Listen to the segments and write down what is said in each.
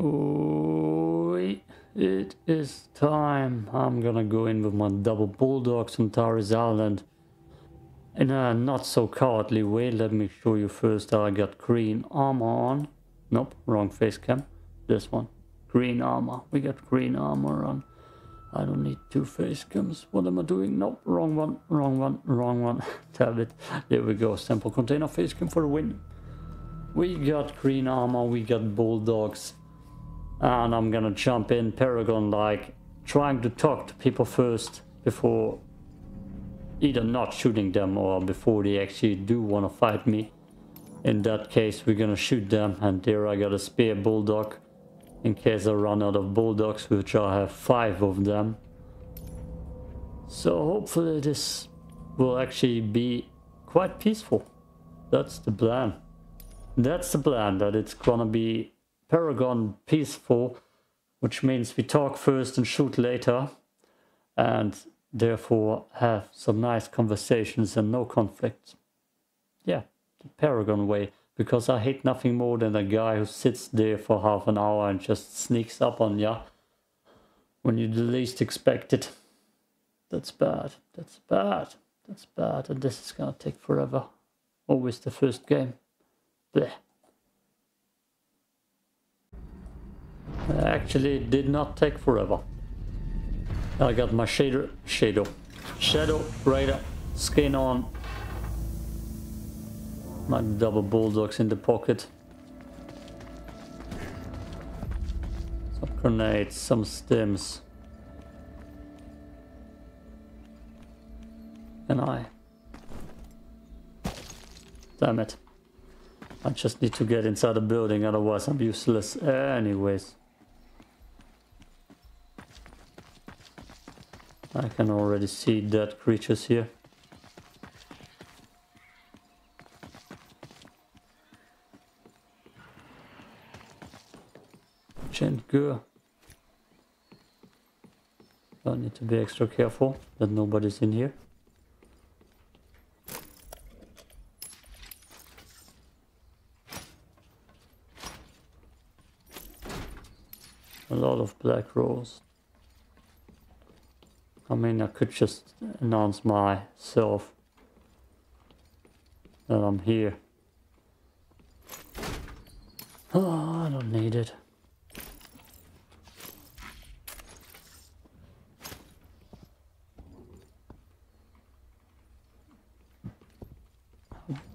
Oi, it is time. I'm gonna go in with my double bulldogs on Tharis Island. In a not so cowardly way, let me show you first that I got green armor on. Nope, wrong face cam. This one. Green armor. We got green armor on. I don't need two face cams. What am I doing? Nope, wrong one, wrong one, wrong one. Damn it. There we go. Sample container face cam for the win. We got green armor, we got bulldogs. And I'm gonna jump in Paragon like, trying to talk to people first before either not shooting them or before they actually do want to fight me. In that case, we're gonna shoot them. And there I got a spare bulldog in case I run out of bulldogs, which I have 5 of them. So hopefully this will actually be quite peaceful. That's the plan. That's the plan, that it's gonna be Paragon peaceful, which means we talk first and shoot later, and therefore have some nice conversations and no conflicts. Yeah, the Paragon way, because I hate nothing more than a guy who sits there for half an hour and just sneaks up on ya when you the least expect it. That's bad, that's bad, that's bad, and this is gonna take forever. Always the first game. Blech. Actually, it did not take forever. I got my shadow raider skin on. My double bulldogs in the pocket. Some grenades, some stems. And I... Damn it. I just need to get inside the building, otherwise I'm useless anyways. I can already see dead creatures here. Chenggur. I need to be extra careful that nobody's in here. A lot of black rolls. I mean, I could just announce myself that I'm here. Oh, I don't need it.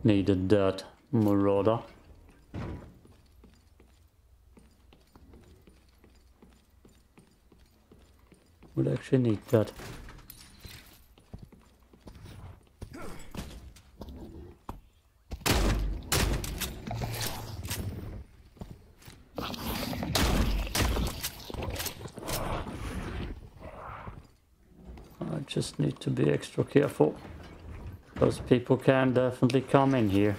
Needed that marauder. Would actually need that. I just need to be extra careful. Those people can definitely come in here.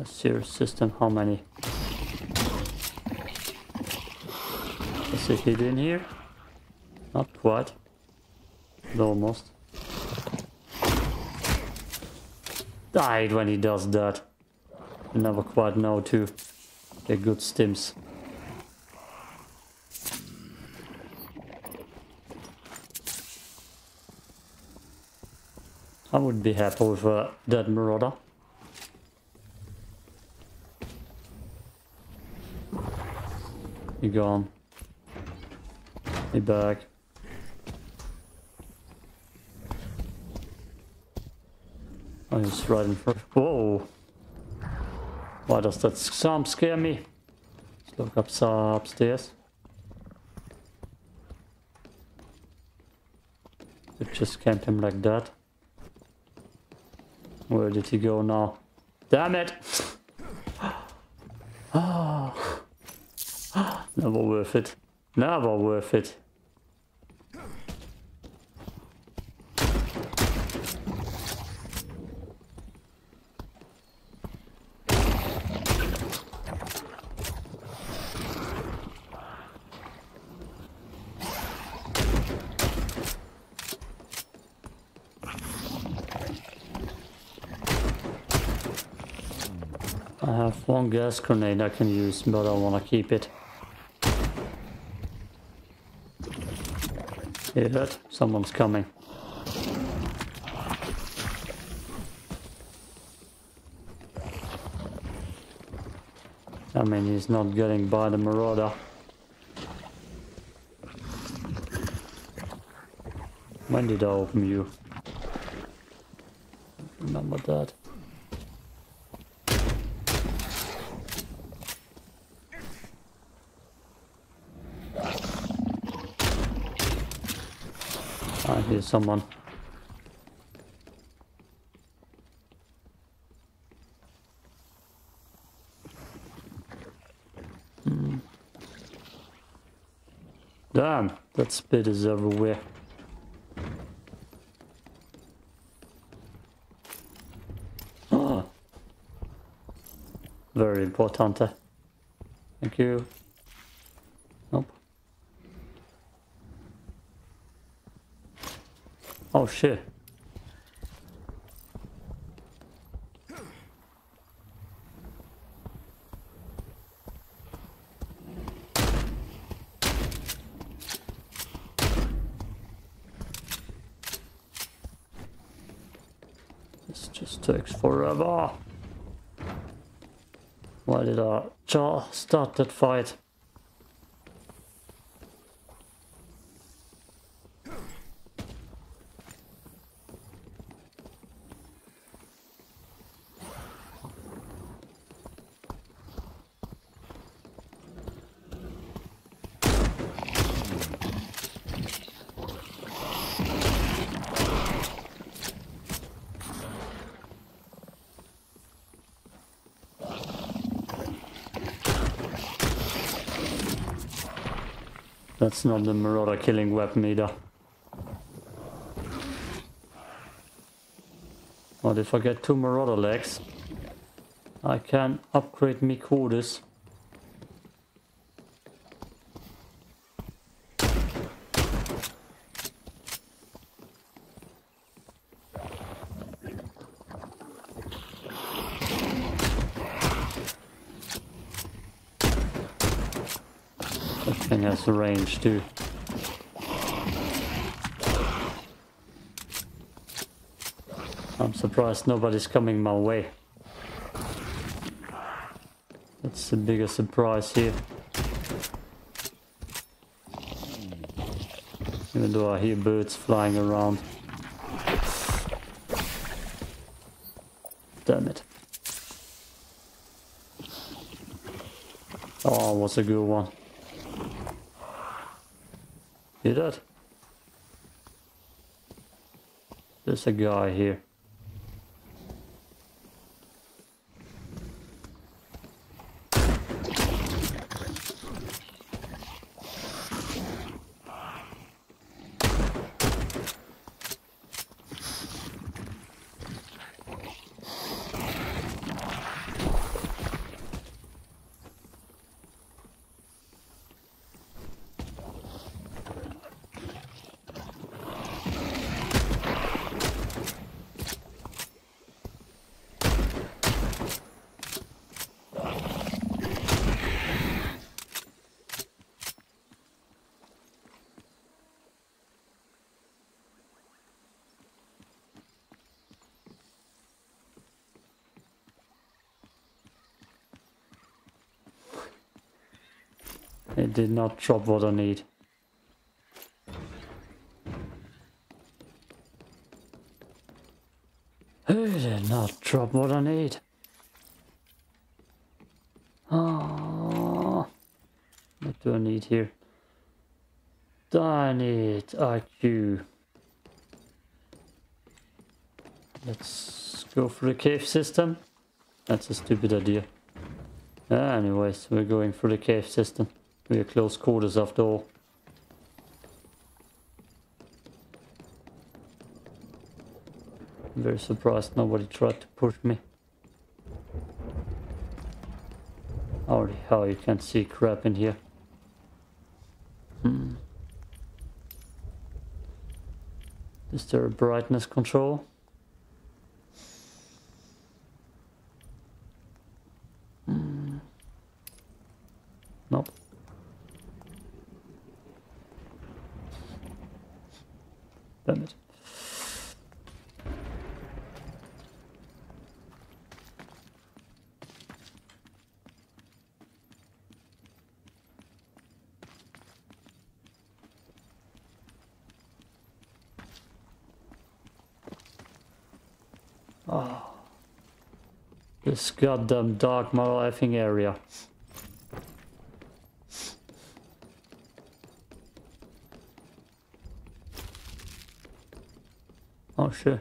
A serious system, how many? Is it hidden in here? Not quite. But almost. Died when he does that. You never quite know too. They're good stims. I would be happy with that marauder. You're gone. Be back. I was right in front. Whoa! Why does that sound scare me? Let's look upstairs. It just camped him like that. Where did he go now? Damn it! Oh. Never worth it. Never worth it. I have one gas grenade I can use, but I want to keep it. Hear that? Someone's coming. I mean, he's not getting by the Marauder. When did I open you? Remember that. I hear someone. Damn, that spit is everywhere. Ah. Very important. Thank you. Nope. Oh shit. Takes forever. Why did I start that fight? That's not the Marauder killing weapon either. But if I get two Marauder legs, I can upgrade me quarters. The range too. I'm surprised nobody's coming my way. That's the biggest surprise here. Even though I hear birds flying around. Damn it. Oh, what's a good one. Hear that? There's a guy here. It did not drop what I need. It did not drop what I need. Oh, what do I need here? I need IQ. Let's go for the cave system. That's a stupid idea. Anyways, we're going for the cave system. We are close quarters after all. I'm very surprised nobody tried to push me. Holy hell, you can't see crap in here. Is there a brightness control? damit. Oh. This goddamn dark mother effing area. Oh shit.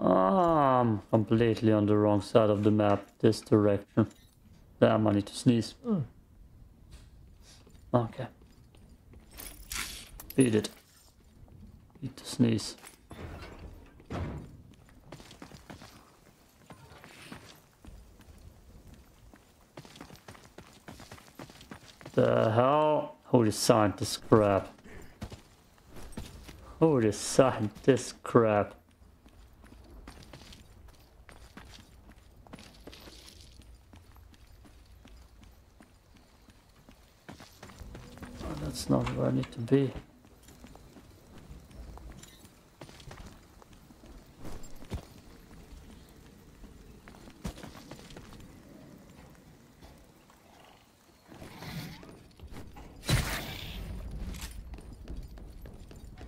I'm completely on the wrong side of the map, this direction. Damn, I need to sneeze. Okay. Beat it. Beat the sneeze. The hell? Holy scientist crap. Holy scientist crap. Oh, that's not where I need to be.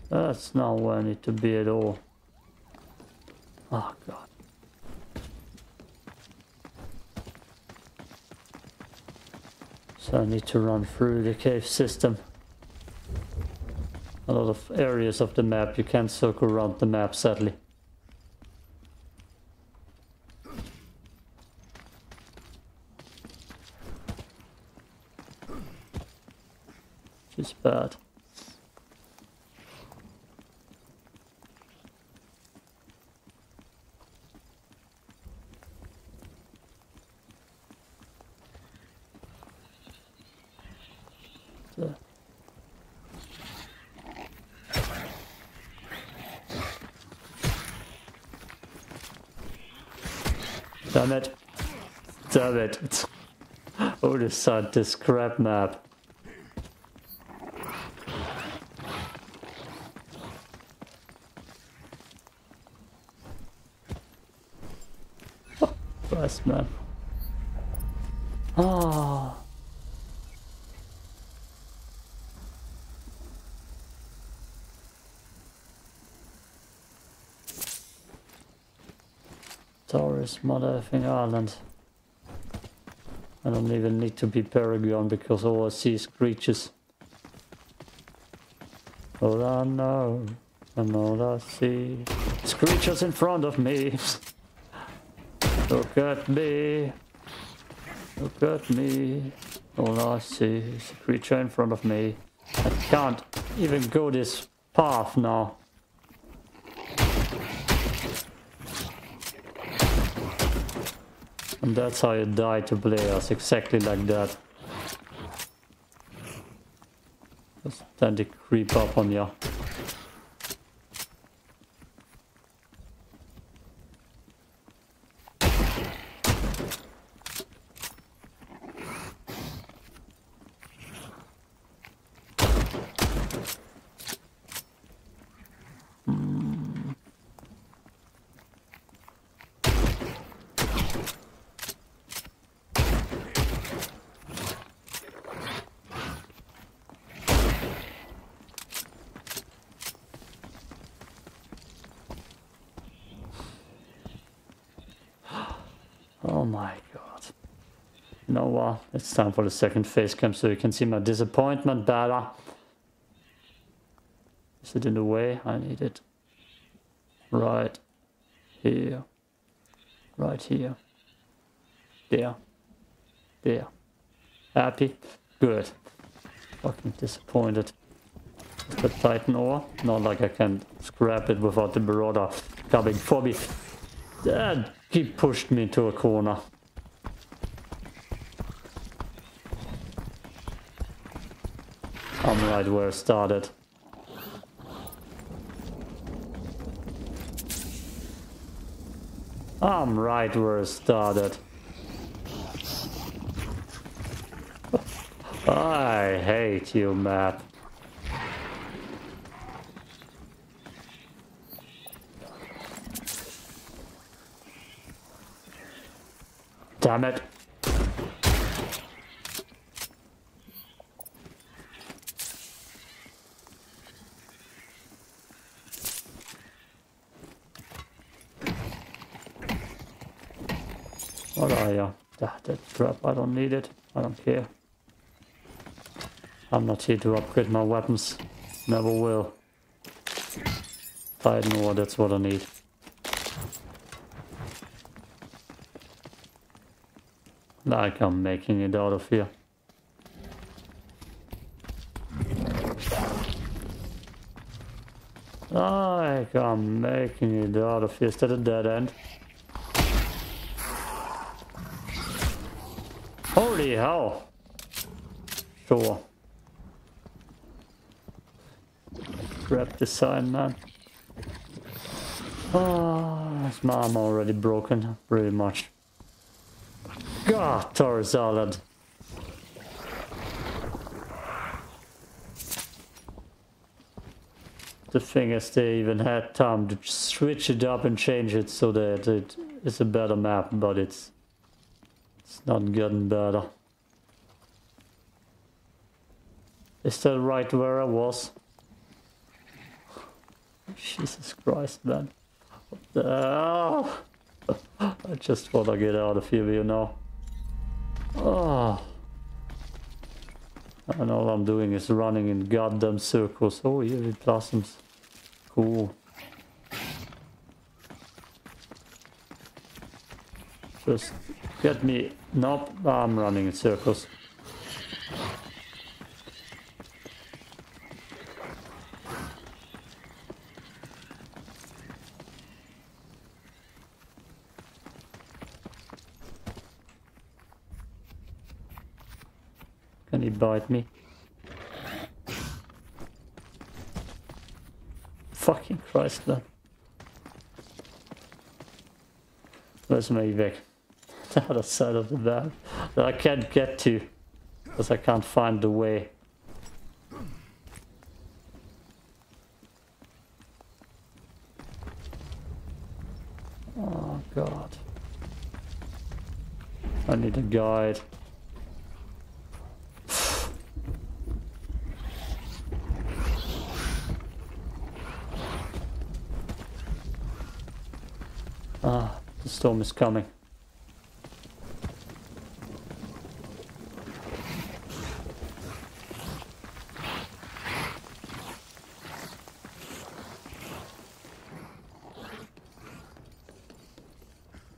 That's not where I need to be at all. Oh god. So I need to run through the cave system. A lot of areas of the map, you can't circle around the map, sadly. Which is bad. Damn it. Damn it. Oh, this crap map. Oh, nice map. Oh. Tharis motherfucking Island. I don't even need to be Paragon because all I see is creatures. All I know and all I see is creatures in front of me. Look at me. Look at me. All I see is a creature in front of me. I can't even go this path now. And that's how you die to players, exactly like that. Just then they creep up on you. Oh my god. You know what? It's time for the second face cam so you can see my disappointment better. Is it in the way? I need it. Right here. Right here. There. There. Happy? Good. Fucking disappointed. The Titan ore? Not like I can scrap it without the Marauder coming for me. Dad, he pushed me into a corner. I'm right where I started. I'm right where I started. I hate you, map. Damn it. What are you? That trap, I don't need it. I don't care. I'm not here to upgrade my weapons. Never will. Titan ore, that's what I need. Like I'm making it out of here. Like I'm making it out of here. Is that a dead end? Holy hell! Sure. Grab the sign, man. Oh, is my arm already broken? Pretty much. God, Tharis Island. The thing is, they even had time to switch it up and change it so that it is a better map, but it's not getting better. Is that right where I was? Jesus Christ, man. What the hell? I just want to get out of here, you know. Oh. And all I'm doing is running in goddamn circles. Oh, here it blossoms. Cool. Just get me. Nope, I'm running in circles. Can he bite me? Fucking Christ, man. Where's my evac? The other side of the map that I can't get to because I can't find the way. Oh God. I need a guide. Ah, the storm is coming.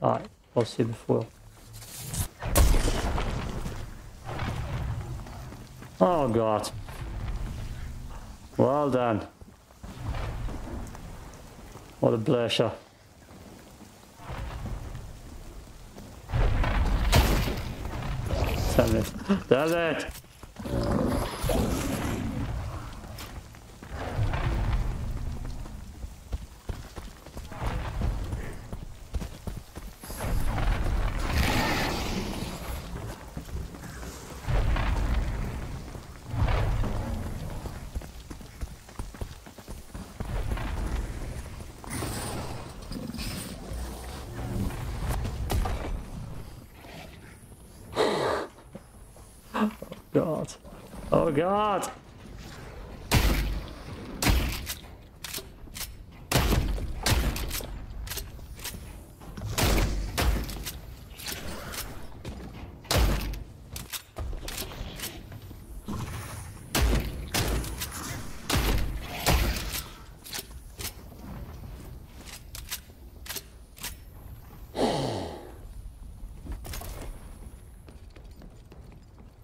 Alright, I'll see before. Oh God. Well done. What a pleasure. Damn it. Damn it! God. Oh God!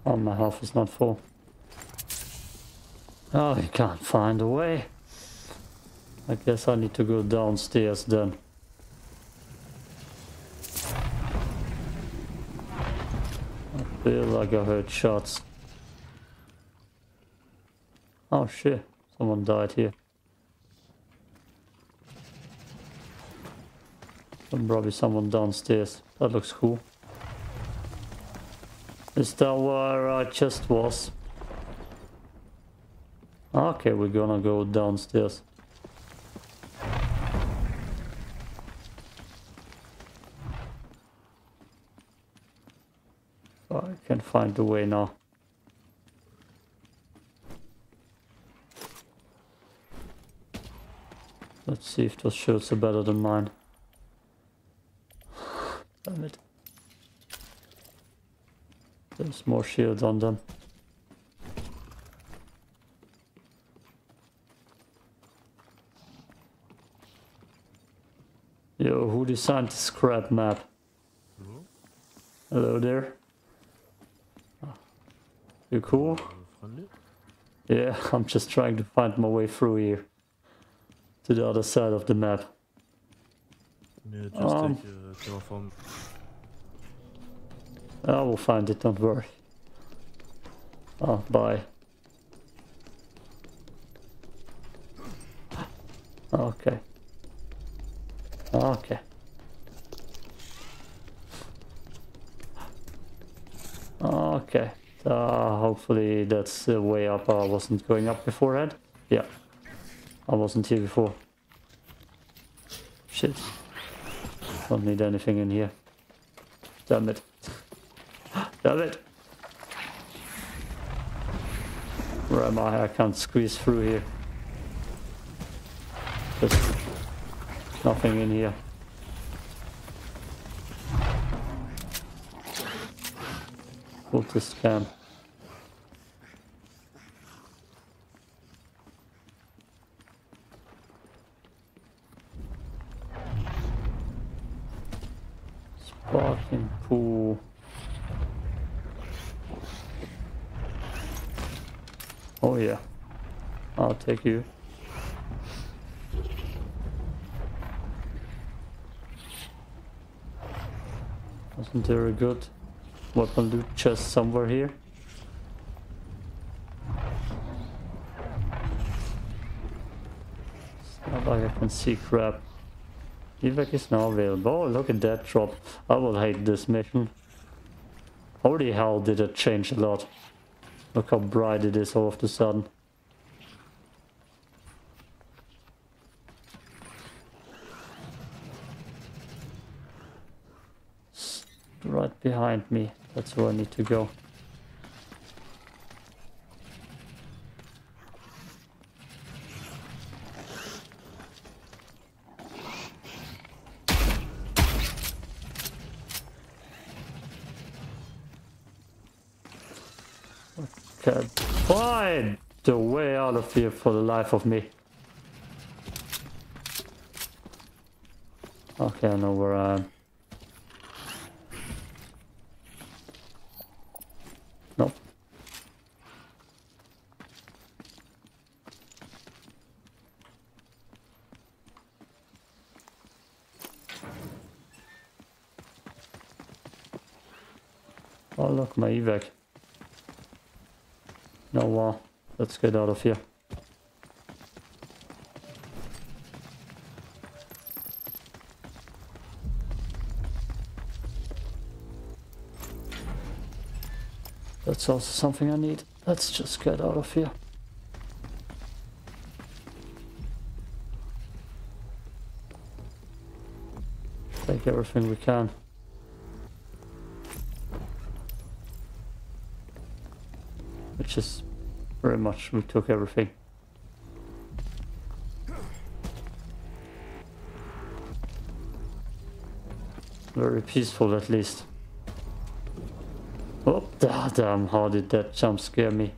Oh, my health is not full. Oh, I can't find a way. I guess I need to go downstairs then. I feel like I heard shots. Oh shit, someone died here. And probably someone downstairs. That looks cool. Is that where our chest was? Okay, we're gonna go downstairs. I can find the way now. Let's see if those shirts are better than mine. Damn it. There's more shields on them. Yo, who designed the scrap map? Hello, hello there. You cool? Yeah, I'm just trying to find my way through here. To the other side of the map. Yeah, just take a telephone. I will find it, don't worry. Oh, bye. Okay. Okay. Okay. Hopefully that's the way up. I wasn't going up beforehand. Yeah. I wasn't here before. Shit. Don't need anything in here. Damn it. Damn it. Where am I? I can't squeeze through here. There's nothing in here. Put this down. Sparking pool. Oh yeah, I'll take you. Wasn't there a good weapon loot chest somewhere here? It's not like I can see crap. Evac is now available. Oh, look at that drop. I will hate this mission. Holy hell, did it change a lot. Look how bright it is all of the sudden. It's right behind me. That's where I need to go. Okay, find the way out of here for the life of me. Okay, I know where I am. Nope. Oh look, my evac. No, wow. Let's get out of here. That's also something I need. Let's just get out of here. Take everything we can. Just very much we took everything. Very peaceful at least. Oh damn, how did that jump scare me?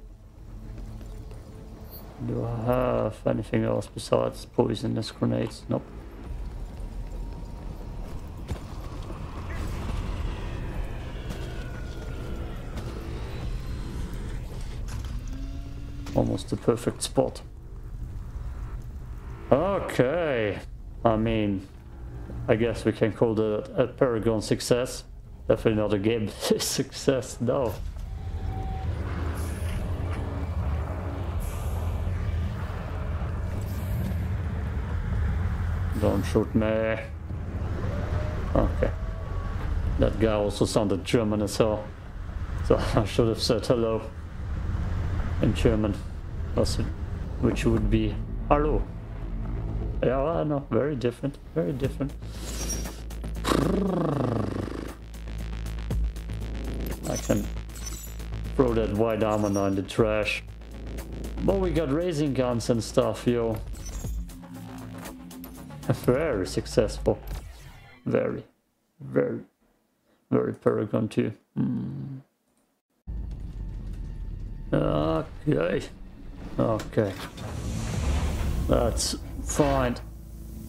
Do I have anything else besides poisonous grenades? Nope. Almost the perfect spot. Okay. I mean, I guess we can call that a Paragon success. Definitely not a game success, though. Don't shoot me. Okay. That guy also sounded German as hell. So I should have said hello in German, which would be hallo. Yeah, well, I know, very different, very different. I can throw that white armor now in the trash. But we got raising guns and stuff, yo. Very successful. Very, very, very Paragon too. Mm. Okay. Okay. Let's find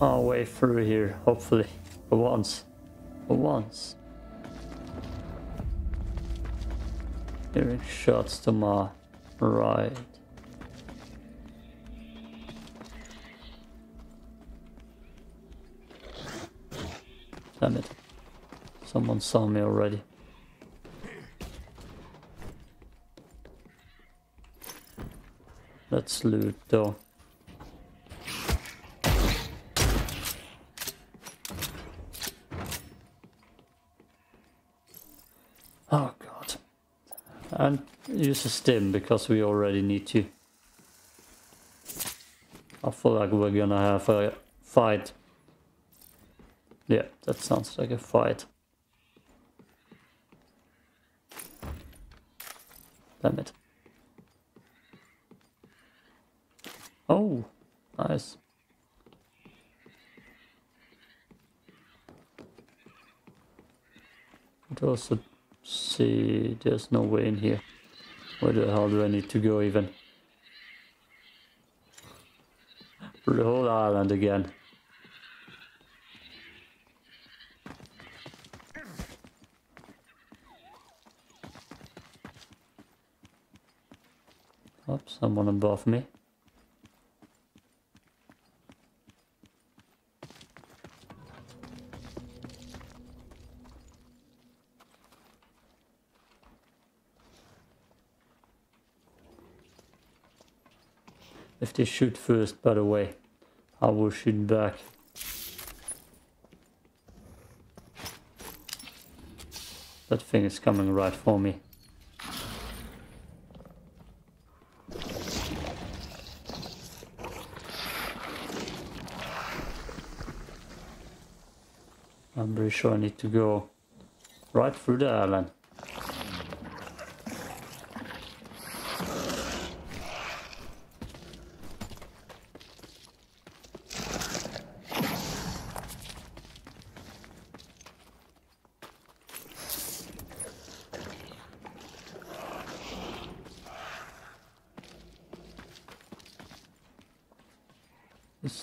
our way through here, hopefully. For once. For once. Hearing shots to my right. Damn it. Someone saw me already. Let's loot though. Oh god. And use a stim because we already need to. I feel like we're gonna have a fight. Yeah, that sounds like a fight. Damn it. Oh, nice. But also see, there's no way in here. Where the hell do I need to go even? Through the whole island again. Oops, someone above me. If they shoot first, by the way, I will shoot back. That thing is coming right for me. I'm pretty sure I need to go right through the island.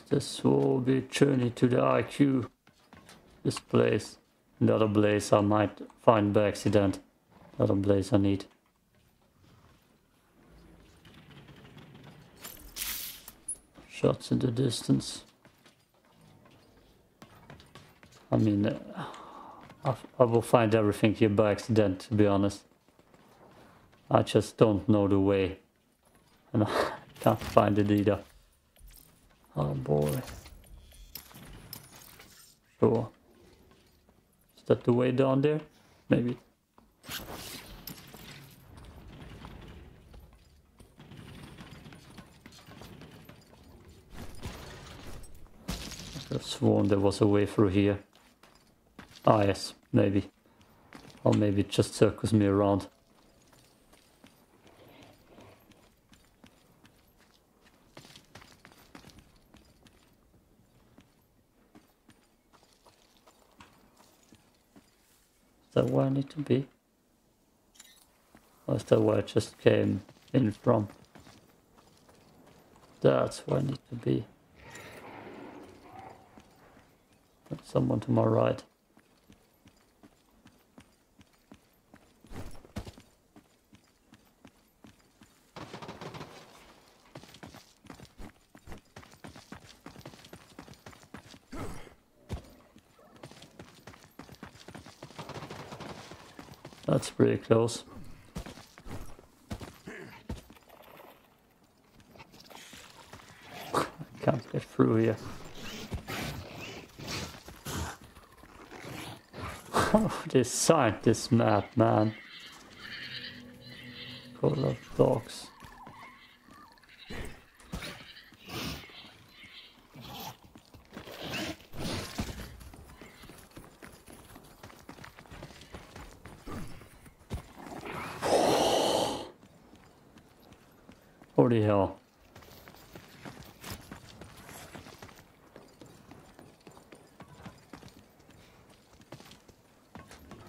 This will be a journey to the IQ. This place. The other place I might find by accident. The other place I need. Shots in the distance. I mean, I will find everything here by accident, to be honest. I just don't know the way. And I can't find it either. Oh boy. Sure. Is that the way down there? Maybe. I could have sworn there was a way through here. Ah yes, maybe. Or maybe it just circles me around. Is that where I need to be? Or is that where I just came in from? That's where I need to be. There's someone to my right. That's pretty close. I can't get through here. Who designed this map, man? Full of dogs. Holy hell.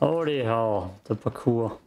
Holy hell, the parkour.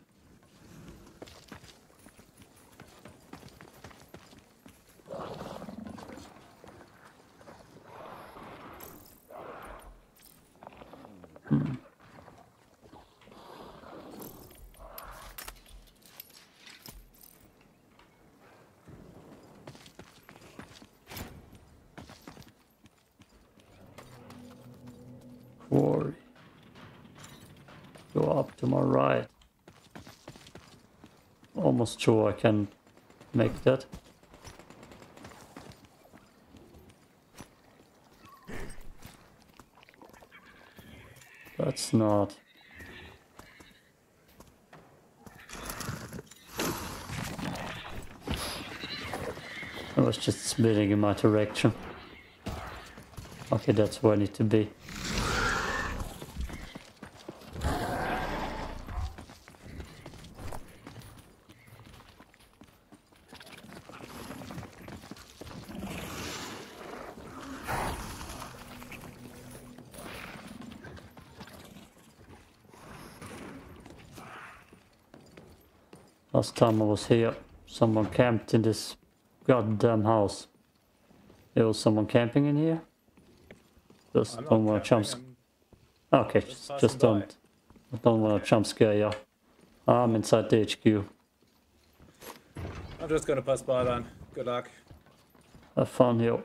Sure, I can make that. That's not. I was just spinning in my direction. Okay, that's where I need to be. Last time I was here, someone camped in this goddamn house. There was someone camping in here? Just don't want to jump scare. Okay, just don't. I don't want to jump scare you. I'm inside the HQ. I'm just gonna pass by then. Good luck. Have fun here.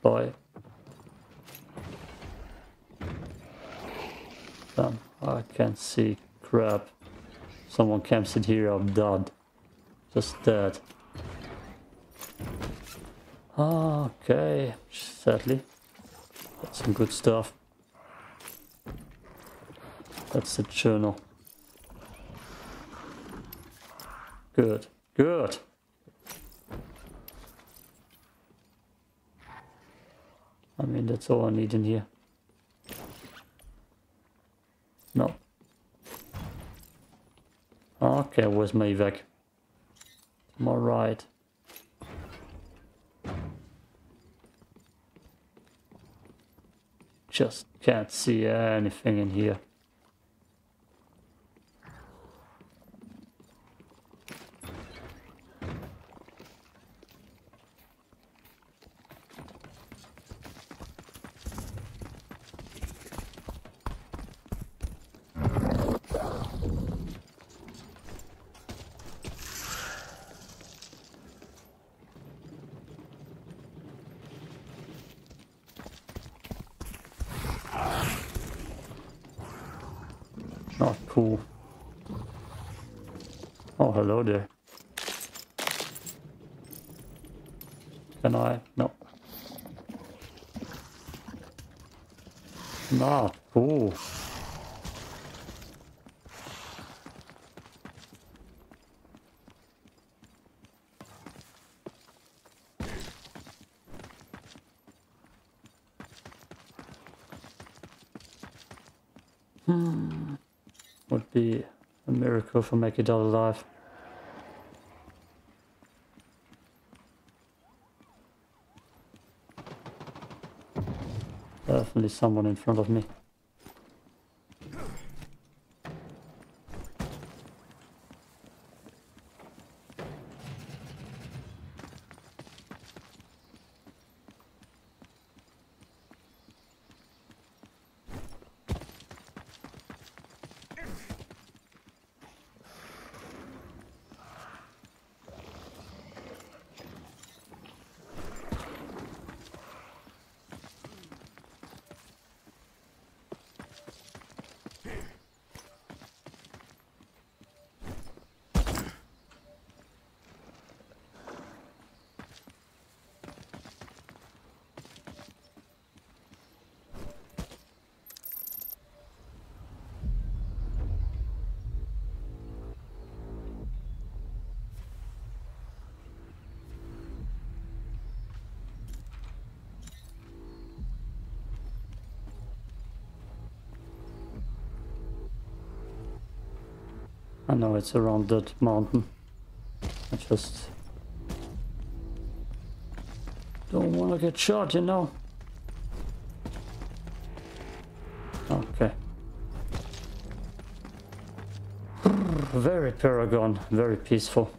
Bye. Damn, I can't see crap. Someone camps in here, I'm dead. Just dead. Okay, sadly. That's some good stuff. That's the journal. Good, good. I mean, that's all I need in here. No. Okay, where's my evac? I'm alright. Just can't see anything in here. Oh, hello there. Can I? No. Not cool. Would be a miracle if I make it out alive. Definitely someone in front of me. I know it's around that mountain. I just don't want to get shot, you know. Okay. Very Paragon, very peaceful.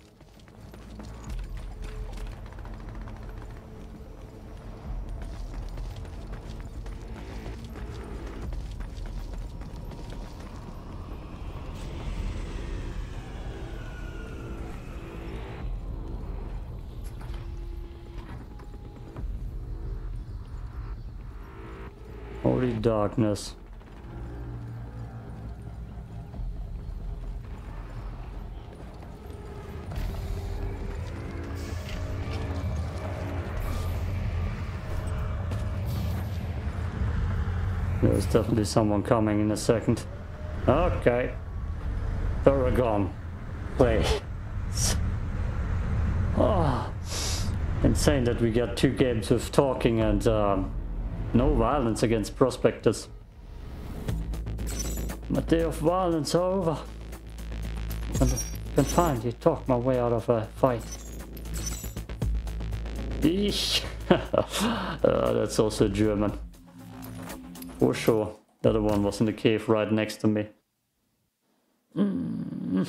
Holy darkness. There's definitely someone coming in a second. Okay. Paragon. Play. Oh, insane that we got two games with talking and no violence against prospectors. My day of violence over. And I can finally talk my way out of a fight. Eesh. That's also German. For sure, the other one was in the cave right next to me. Mm.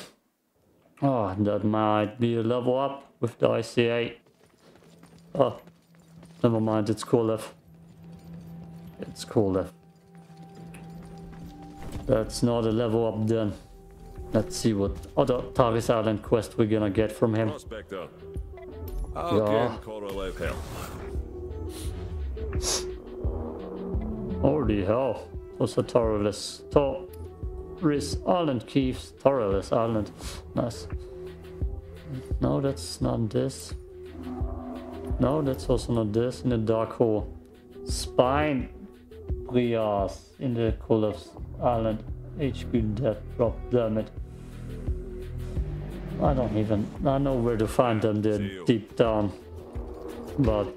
Oh, that might be a level up with the ICA. Oh, never mind, it's Kolev. It's Kolev. That's not a level up then. Let's see what other Tharis Island quest we're gonna get from him. Prospector. Yeah. Holy hell, those are Tharis Island Keeves, Tharis Island, nice. No, that's not this. No, that's also not this, in the dark hole. Spine Brias in the Kolev Island, HQ death drop, damn it. I know where to find them, they're deep down. But,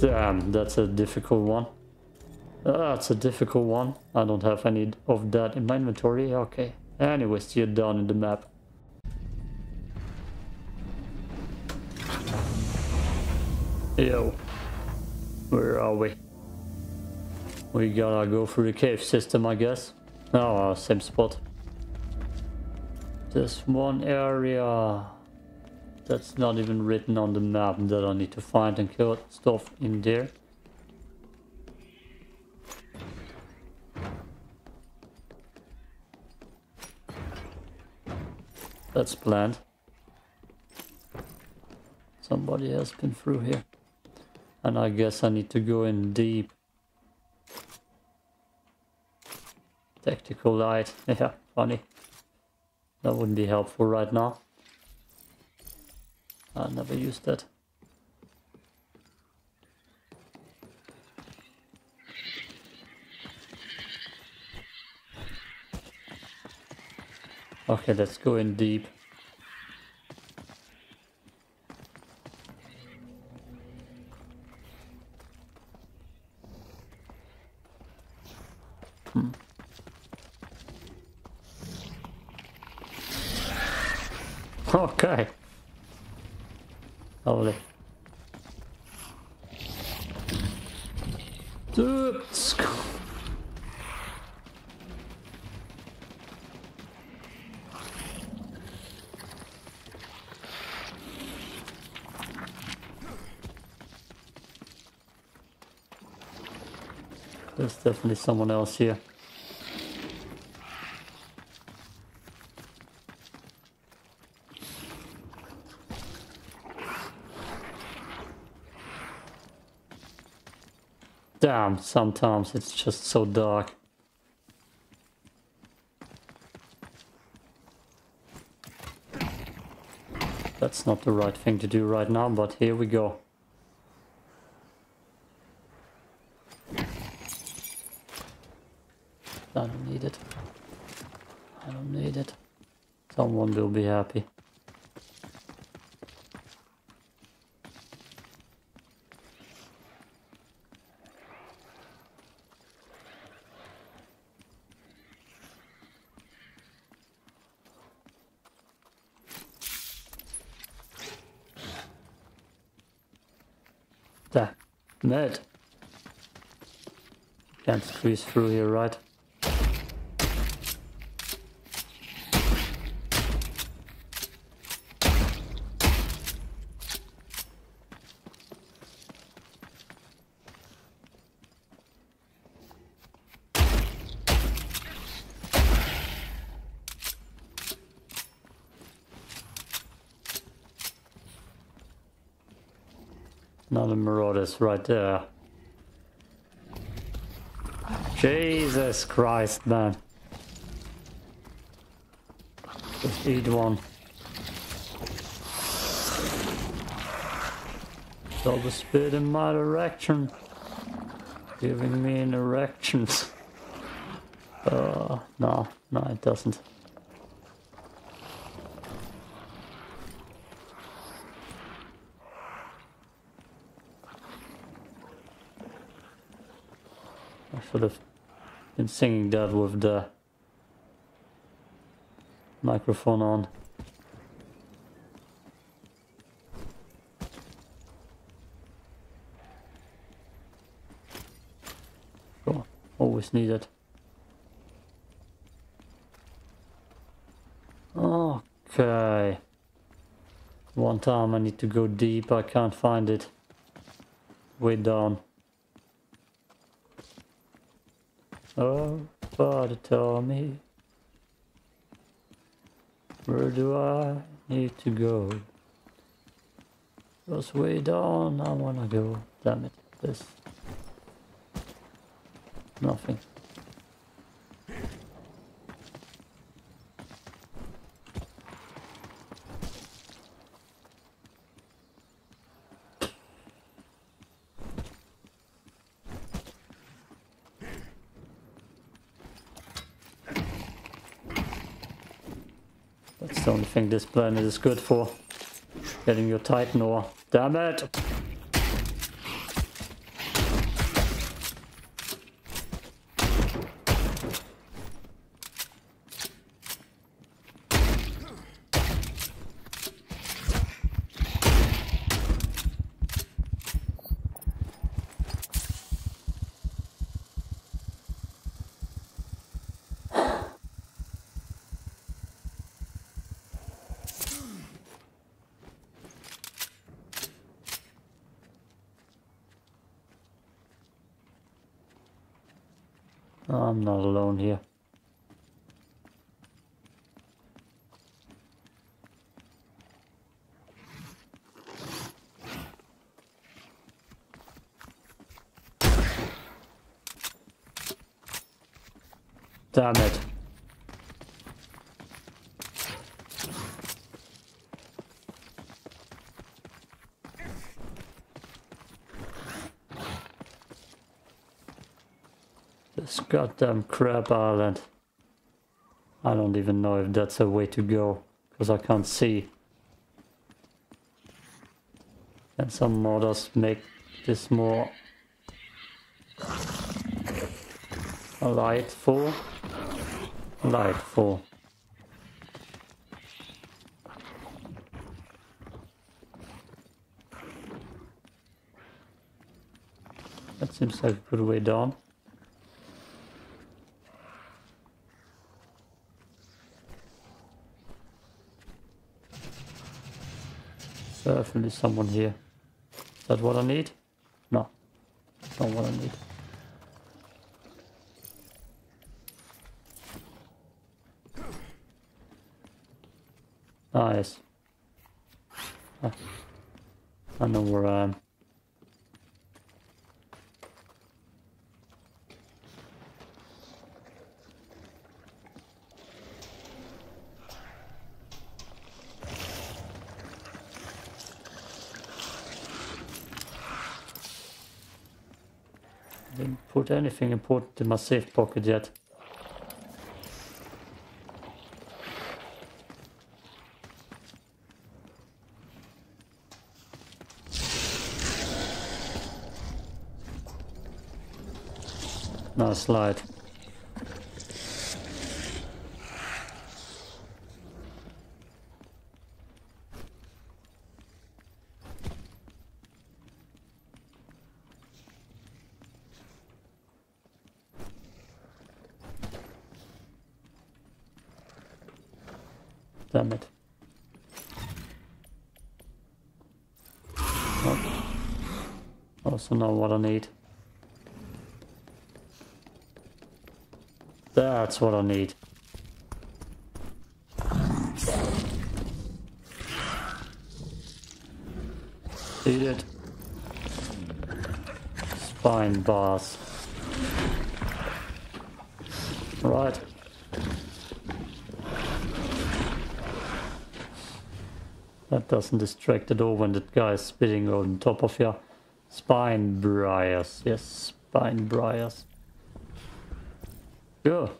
damn, that's a difficult one. That's a difficult one. I don't have any of that in my inventory. Okay. Anyways, you're down in the map. Yo. Where are we? We gotta go through the cave system, I guess. Oh, same spot. There's one area that's not even written on the map that I need to find and kill stuff in there. That's planned. Somebody has been through here. And I guess I need to go in deep. Tactical light. Yeah, funny. That wouldn't be helpful right now. I never used that. Okay, let's go in deep. Okay. Lovely. Dude. There's definitely someone else here. Damn, sometimes it's just so dark. That's not the right thing to do right now, but here we go. I don't need it. I don't need it. Someone will be happy. There. Ned. Can't squeeze through here, right? Another marauders right there. Jesus Christ, man. Just eat one. All the spit in my direction. Giving me an erection. No, it doesn't. I should have been singing that with the microphone on. Oh, always needed. Okay. One time I need to go deep, I can't find it. Way down. Oh, Father, tell me, where do I need to go? Just way down, I wanna go. Damn it, this. Nothing. The only thing this planet is good for, getting your Titan ore. Damn it! I'm not alone here. Damn it. Goddamn crab island. I don't even know if that's a way to go, because I can't see. And some modders make this more lightful. Lightful. That seems like a good way down. Definitely someone here. Is that what I need? No, that's not what I need. Ah, yes. I know where I am. Didn't put anything important in my safe pocket yet. Nice slide. Damn it. Oh, so now what I need. That's what I need. Eat it. Spine bars. Right. That doesn't distract the door when that guy is spitting on top of you. Spine briars. Yes, spine briars. Sure.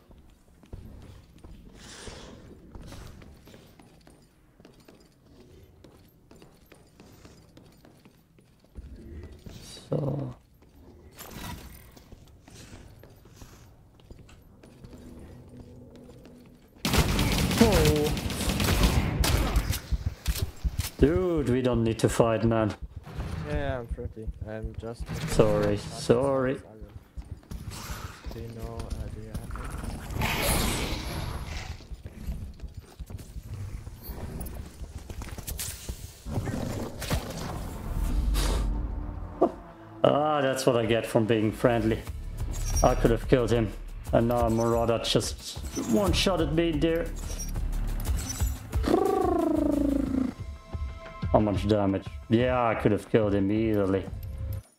So oh. Dude, we don't need to fight, man. Yeah, I'm pretty. I'm just sorry, sorry. Do you know ah, that's what I get from being friendly. I could have killed him, and now Marauder just one shot at me there. How much damage? Yeah, I could have killed him easily.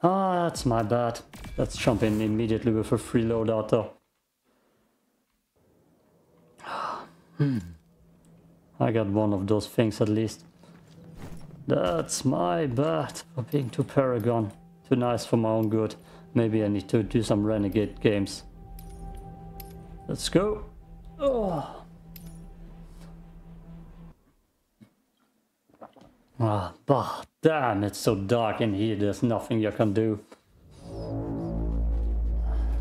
Ah, that's my bad. Let's jump in immediately with a free loadout though. I got one of those things at least. That's my bad for being too Paragon. Too nice for my own good. Maybe I need to do some renegade games. Let's go. Oh. Ah, bah, damn, it's so dark in here, there's nothing you can do.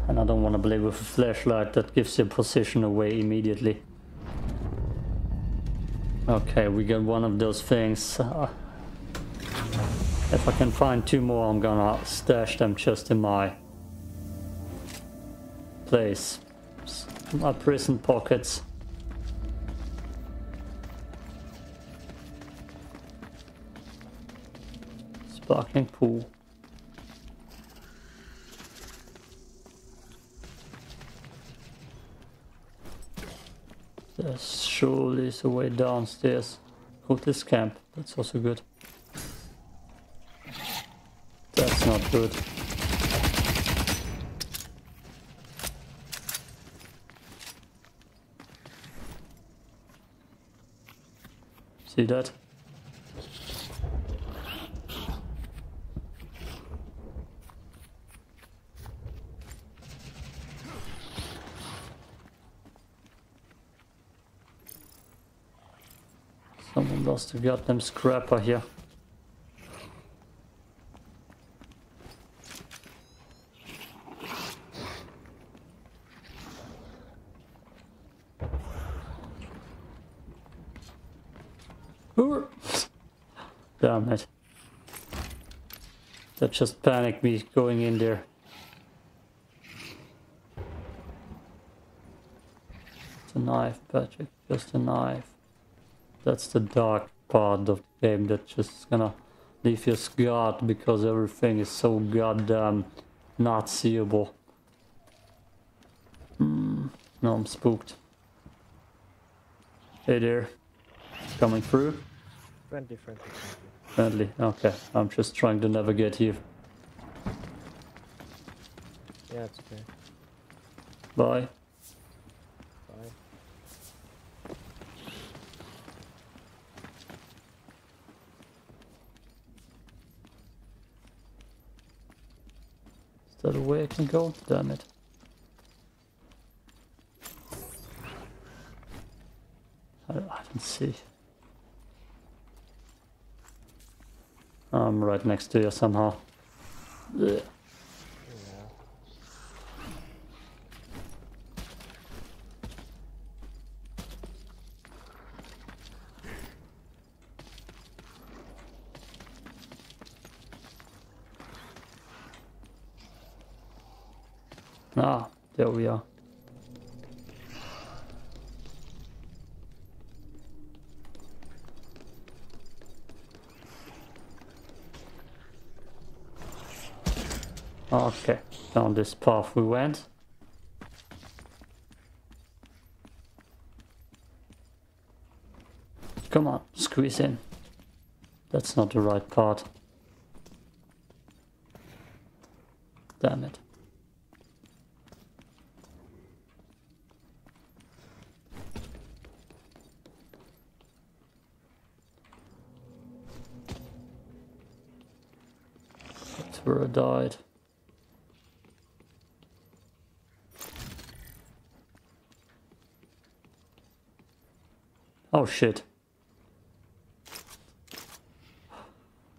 And I don't want to play with a flashlight that gives your position away immediately. Okay, we got one of those things. If I can find two more, I'm gonna stash them just in my place. My prison pockets. Sparkling pool. There surely is a way downstairs. Hold this camp. That's also good. That's not good. See that? Someone lost a goddamn scrapper here. Damn it. That just panicked me going in there. It's a knife, Patrick. Just a knife. That's the dark part of the game that's just gonna leave you scarred because everything is so goddamn not seeable. No, I'm spooked. Hey there. Coming through? Friendly, friendly, friendly. Friendly, okay. I'm just trying to navigate here. Yeah, it's okay. Bye. Bye. Is that a way I can go? Damn it. I don't see. I'm right next to you somehow. Yeah. Ah, there we are. Okay, down this path we went. Come on, squeeze in. That's not the right part. Damn it. That's where I died. Oh shit.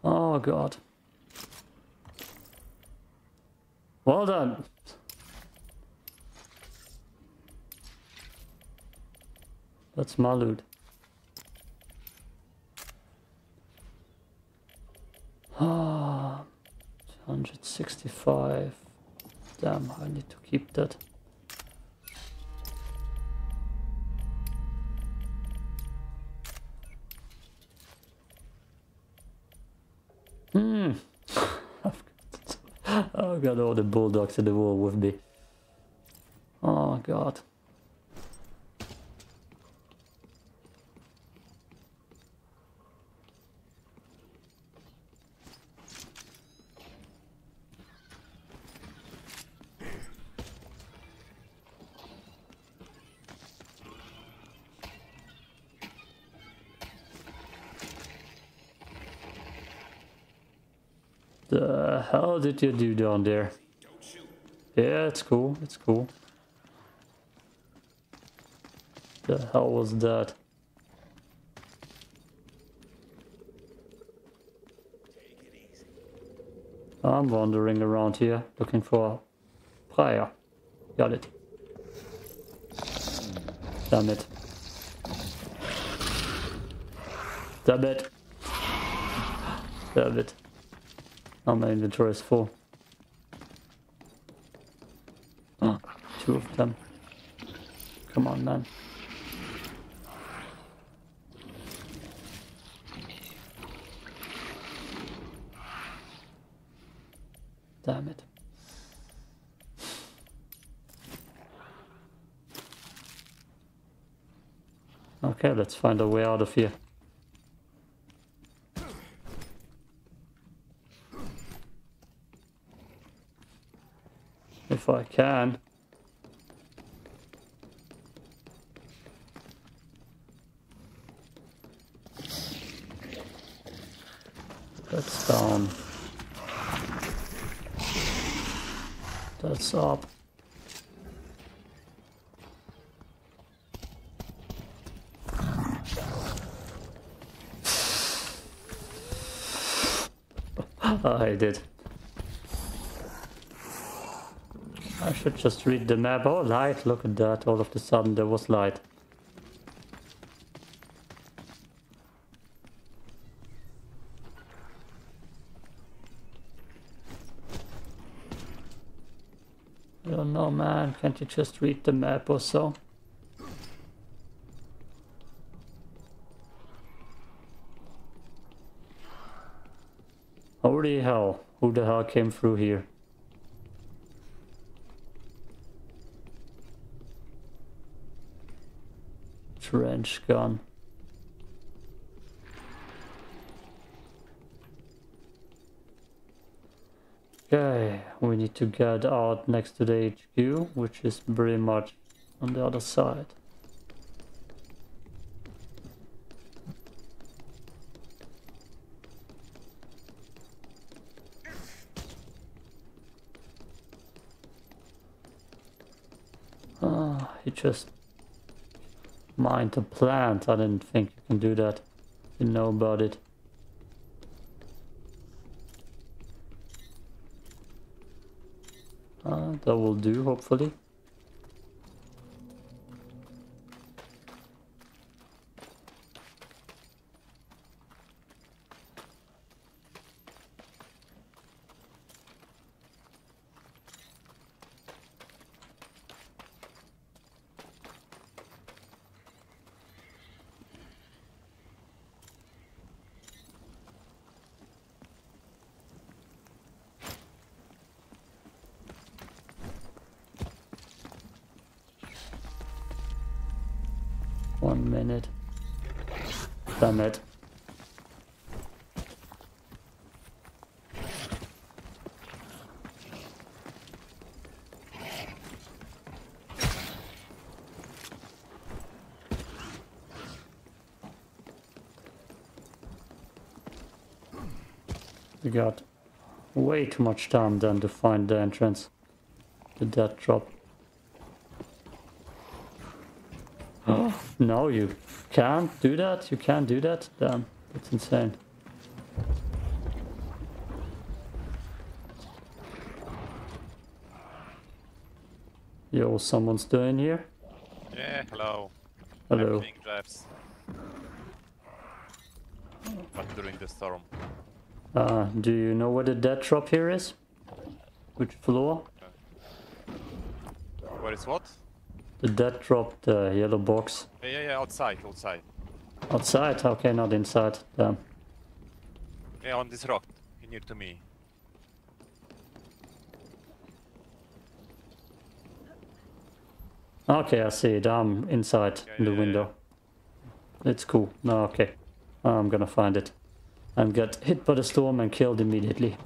Oh god. Well done. That's my loot. Ah, 165. Damn, I need to keep that. I've got all the bulldogs in the wall with me. Oh god. The hell did you do down there? Yeah, it's cool, it's cool. The hell was that? I'm wandering around here looking for a prayer. Got it. Damn it. Damn it. Damn it. Oh, my inventory is full. Oh, two of them. Come on, man. Damn it. Okay, let's find a way out of here. If I can. That's down. That's up. I did. I should just read the map. Oh, light, look at that. All of a sudden there was light. I don't know, man. Can't you just read the map or so? Holy hell. Who the hell came through here? Trench gun. Okay, we need to get out next to the HQ, which is pretty much on the other side. Ah, he just... Mind the plant, I didn't think you can do that. You know about it. That will do, hopefully. minute. Damn it. We got way too much time then to find the entrance to that drop. Oh, no, you can't do that. You can't do that. Damn, that's insane. Yo, someone's doing here. Yeah, hello. Hello. I'm doing drafts. But during the storm. Do you know where the dead drop here is? Which floor? Where is what? The dead drop, the yellow box. Yeah, outside, outside. Outside? Okay, not inside. Damn. Yeah, on this rock, near to me. Okay, I see it. I'm inside the window. Yeah. It's cool. No, okay. I'm gonna find it. And got hit by the storm and killed immediately.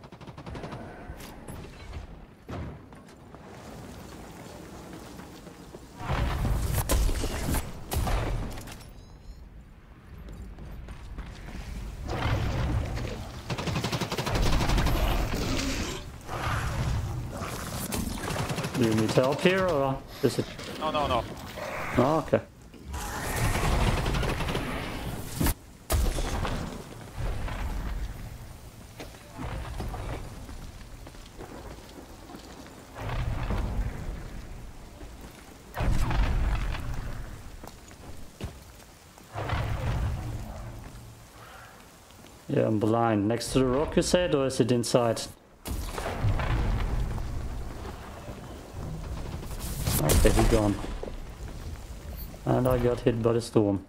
Do you need help here or is it? No. Oh, okay. Yeah, I'm blind. Next to the rock, you said, or is it inside? Okay, he's gone. And I got hit by the storm.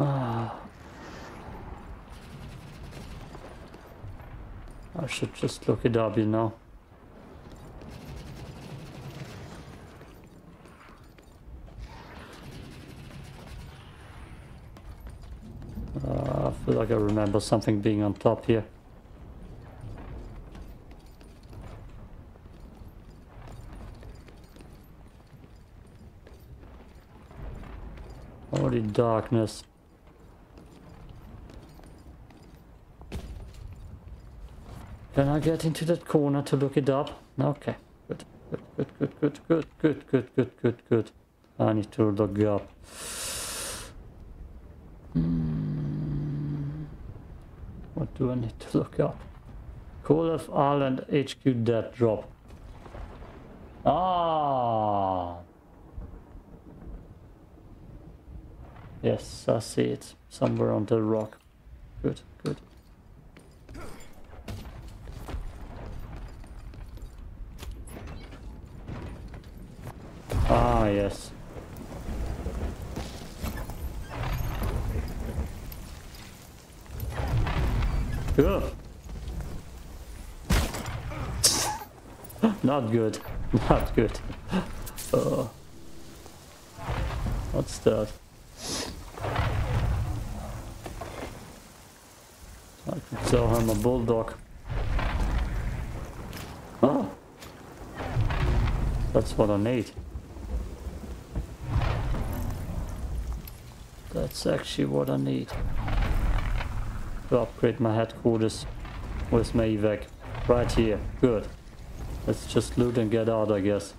I should just look it up, you know. I feel like I remember something being on top here. Holy darkness. Can I get into that corner to look it up? Okay. Good. I need to look up. What do I need to look up? Tharis Island HQ dead drop. Ah! Yes, I see it. Somewhere on the rock. Good. Ah, yes. Good. Not good. What's that? I can tell I'm a bulldog. Oh, that's what I need. That's actually what I need. To upgrade my headquarters with my evac. Right here. Good. Let's just loot and get out, I guess.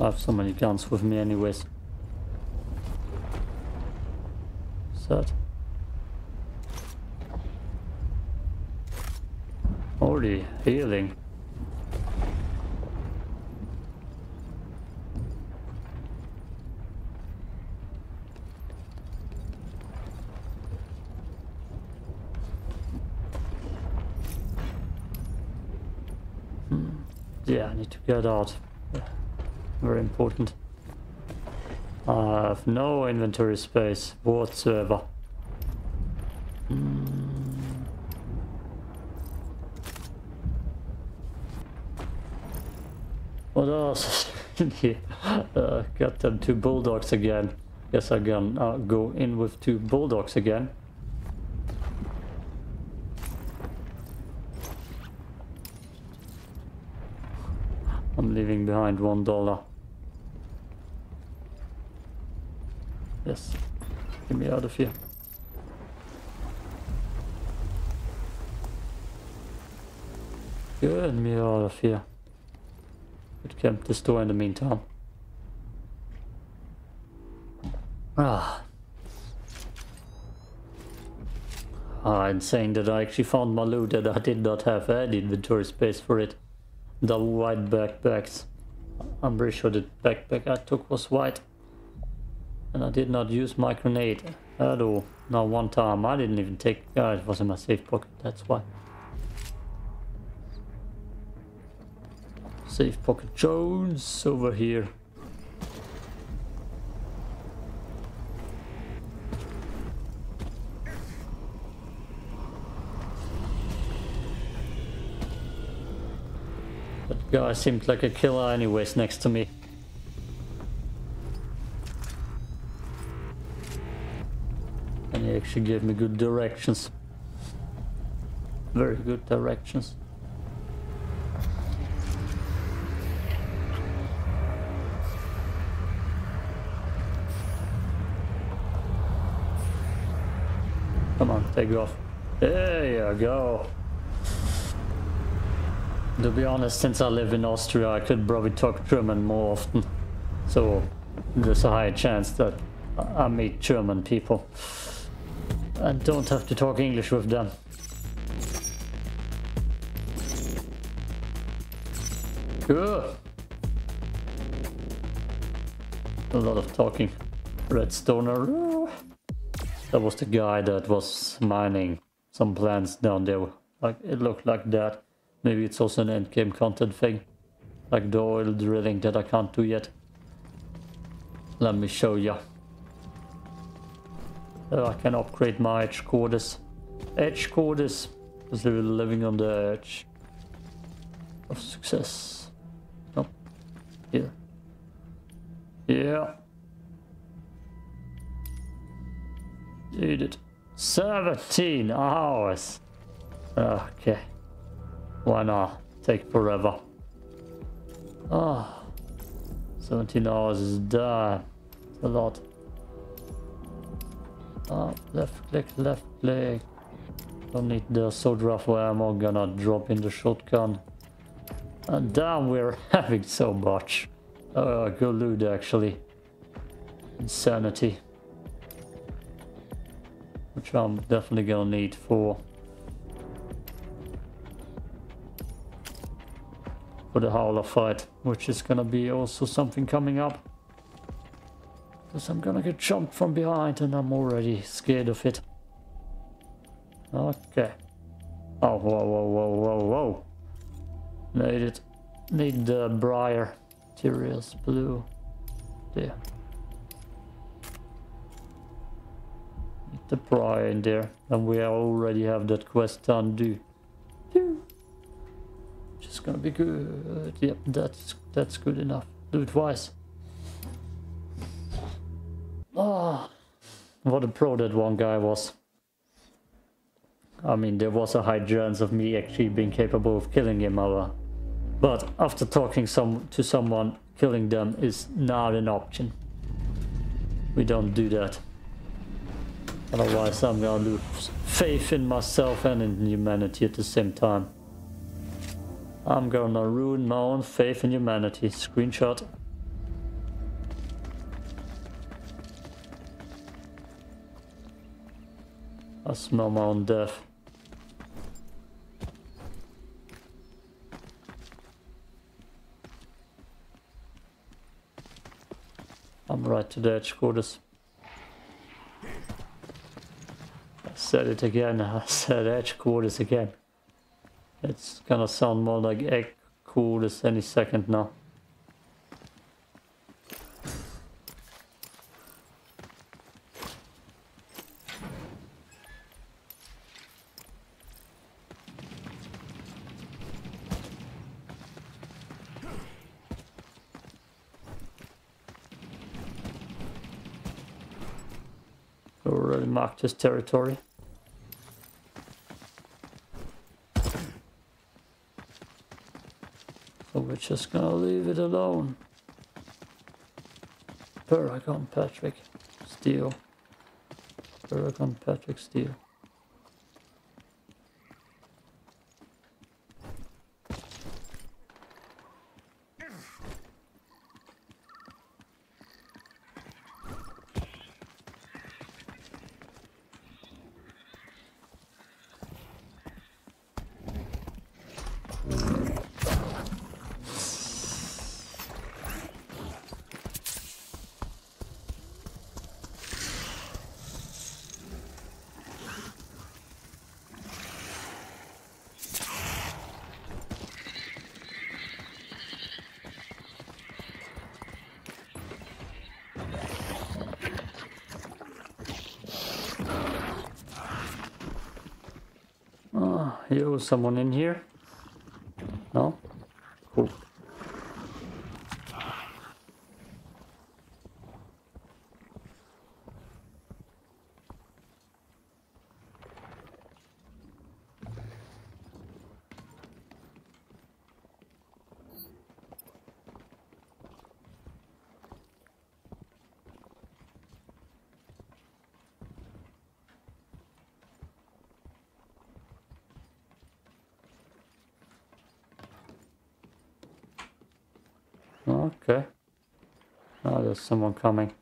I have so many guns with me anyways. What's that? Holy healing. Yeah, I need to get out. Very important. I have no inventory space whatsoever. What else is in here? Got them two bulldogs again. Guess I can go in with two bulldogs again. I'm leaving behind $1. Yes, get me out of here. Get me out of here. Could camp the store in the meantime. Ah. I'm saying that I actually found my loot that I did not have any inventory space for it. The white backpacks. I'm pretty sure the backpack I took was white. And I did not use my grenade at all. Not one time. I didn't even take... it was in my safe pocket, that's why. Safe pocket Jones over here. Guy seemed like a killer anyways next to me. And he actually gave me good directions. Very good directions. Come on, take off. There you go. To be honest, since I live in Austria, I could probably talk German more often. So there's a high chance that I meet German people. And don't have to talk English with them. Good. A lot of talking. Redstoner. That was the guy that was mining some plants down there. Like, it looked like that. Maybe it's also an endgame content thing, like the oil drilling that I can't do yet. Let me show you. I can upgrade my edge quarters. Edge quarters is living on the edge of success. Nope. Here. Yeah. Did it. 17 hours. Okay. Why not? Take forever. Ah, 17 hours is done. That's a lot. Left click, left click. Don't need the sword rifle ammo. Gonna drop in the shotgun. And damn, we're having so much. Good loot actually. Insanity. Which I'm definitely gonna need for... for the Howler fight, which is gonna be also something coming up. Because I'm gonna get jumped from behind and I'm already scared of it. Okay. Oh, whoa, whoa, whoa, whoa, whoa. Need it. Need the briar. Materials blue. There. Need the briar in there. And we already have that quest undo. It's gonna be good. Yep, that's good enough. Do it twice. Ah, what a pro that one guy was. I mean, there was a high chance of me actually being capable of killing him, but after talking to someone, killing them is not an option. We don't do that. Otherwise, I'm gonna lose faith in myself and in humanity at the same time. I'm gonna ruin my own faith in humanity. Screenshot. I smell my own death. I'm right to the edge quarters. I said it again. I said edge quarters again. It's gonna sound more like egg cool is any second now. Already marked his territory. So we're just gonna leave it alone. Paragon Patrick Steel. Paragon Patrick Steel. Yo, someone in here? No? Cool. Okay. Oh, there's someone coming.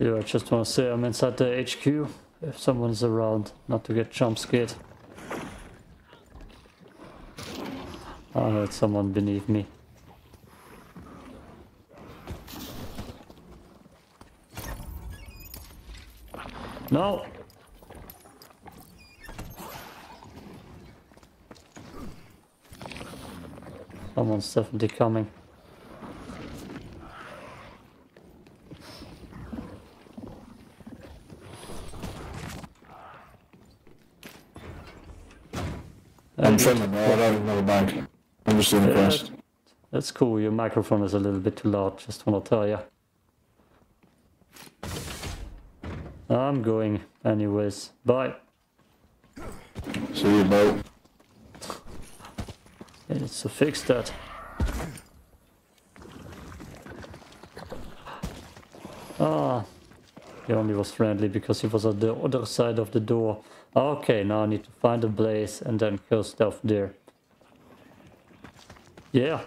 Yeah, I just want to say I'm inside the HQ, if someone's around, not to get jump scared. I heard someone beneath me. No! Someone's definitely coming. I'm trimming, right out of another bag. I'm just doing the quest. That's cool, your microphone is a little bit too loud, just want to tell you. I'm going anyways, bye. See you, bro. Yeah, so fix that. Ah, he only was friendly because he was on the other side of the door. Okay, now I need to find a place and then kill stuff there. Yeah.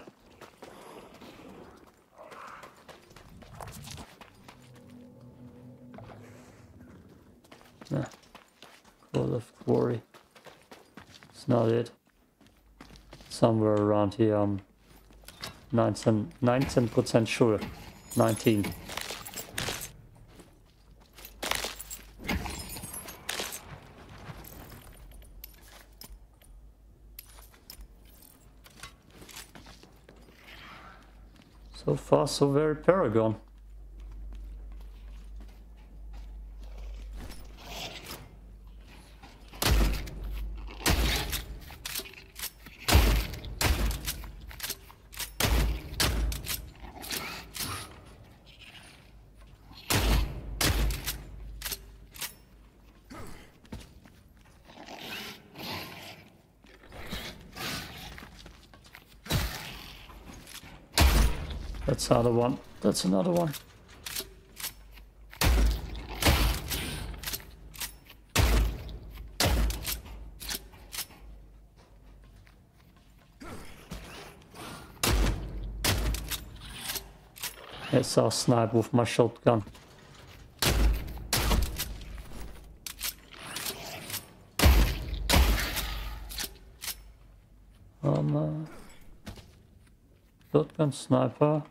Nah. Call of Quarry. It's not it. Somewhere around here, I'm 19% sure. 19. So far, so very Paragon. That's another one. That's another one. Yes, I'll snipe with my shotgun. Shotgun sniper.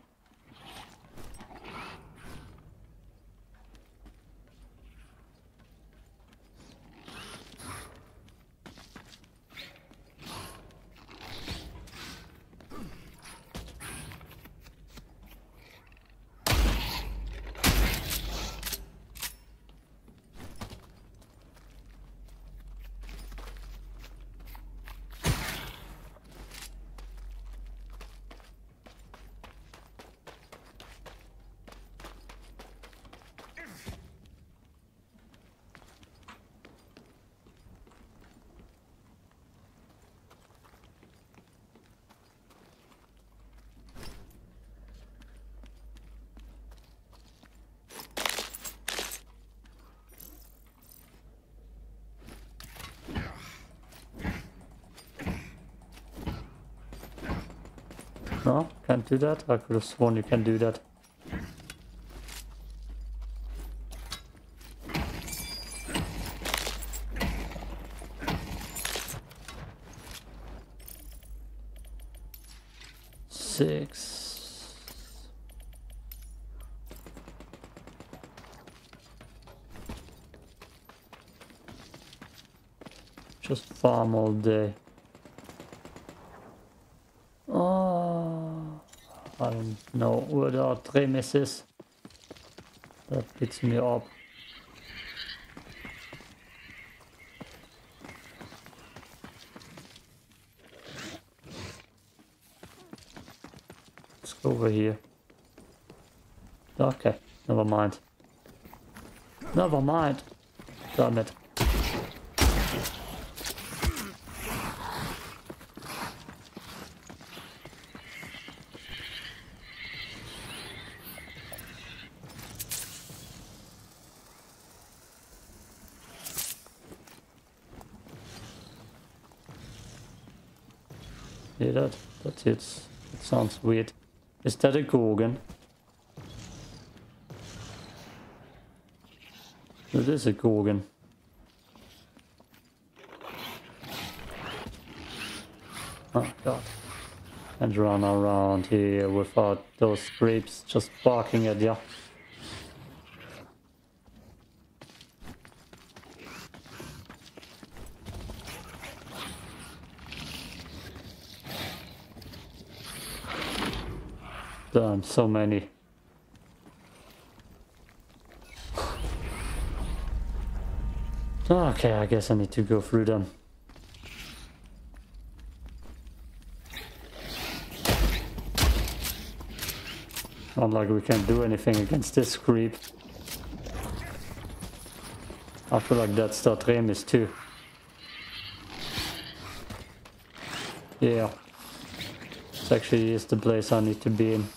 No, can't do that. I could have sworn you can do that. Six. Just farm all day. I don't know where there are three misses. That picks me up. Let's go over here. Okay, never mind. Never mind. Damn it. That hits. It sounds weird. Is that a Gorgon? It is a Gorgon. Oh god. And run around here without those creeps just barking at you. Damn, so many. Okay, I guess I need to go through them. Not like we can do anything against this creep. I feel like that's that aim is too. Yeah. This actually is the place I need to be in.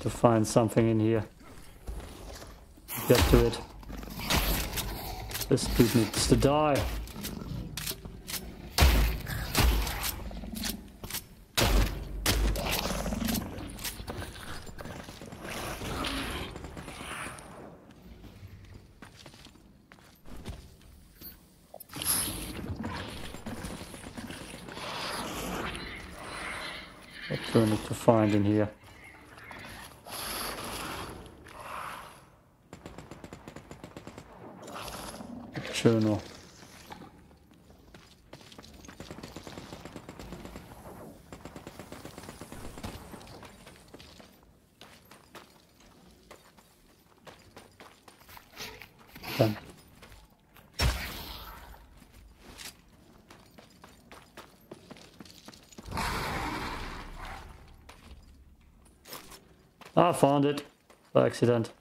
To find something in here. Get to it. This dude needs to die. What do I need to find in here? Journal. Done. I found it by accident.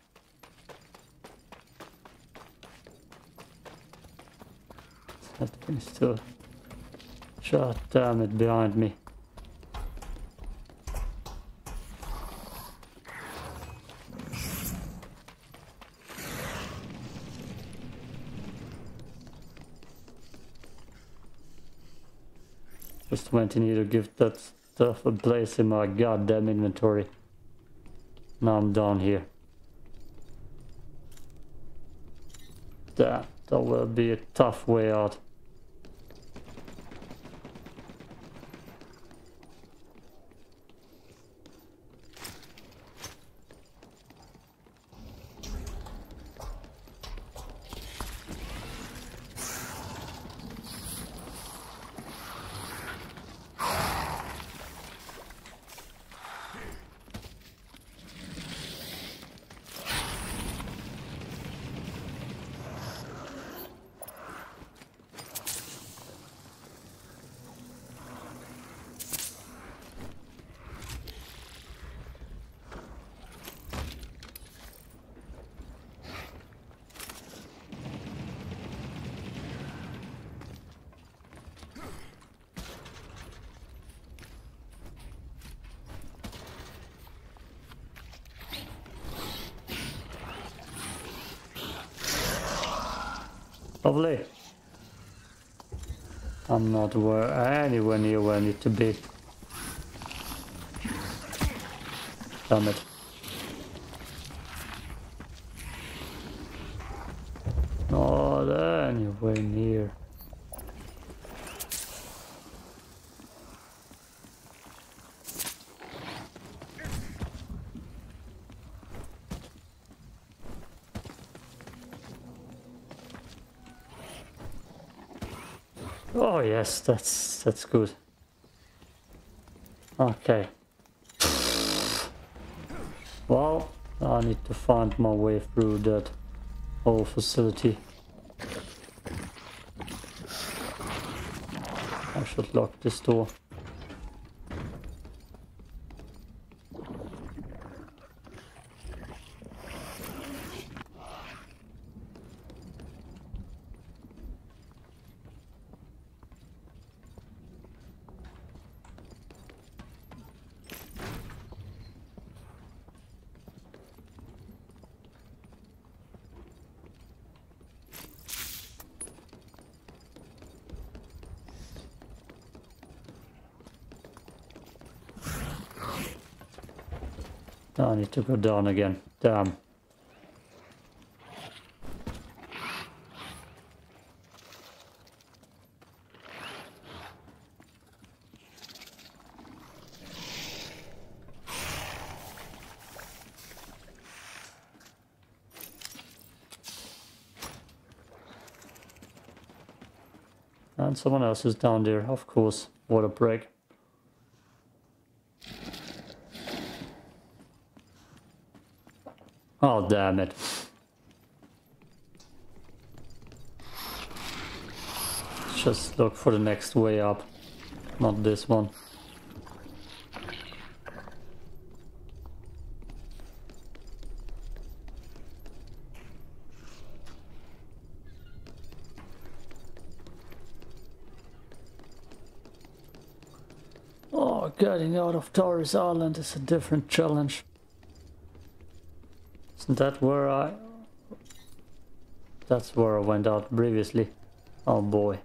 That thing's still... God damn it, behind me. Just continue to give that stuff a place in my goddamn inventory. Now I'm down here. Damn, that will be a tough way out. Lovely. I'm not anywhere near where I need to be. Damn it. Not anywhere near. Oh yes, that's good. Okay. Well, I need to find my way through that whole facility. I should lock this door. I need to go down again. Damn. And someone else is down there, of course. What a break. Oh, damn it. Just look for the next way up, not this one. Oh, getting out of Tharis Island is a different challenge. That's where I went out previously. Oh boy.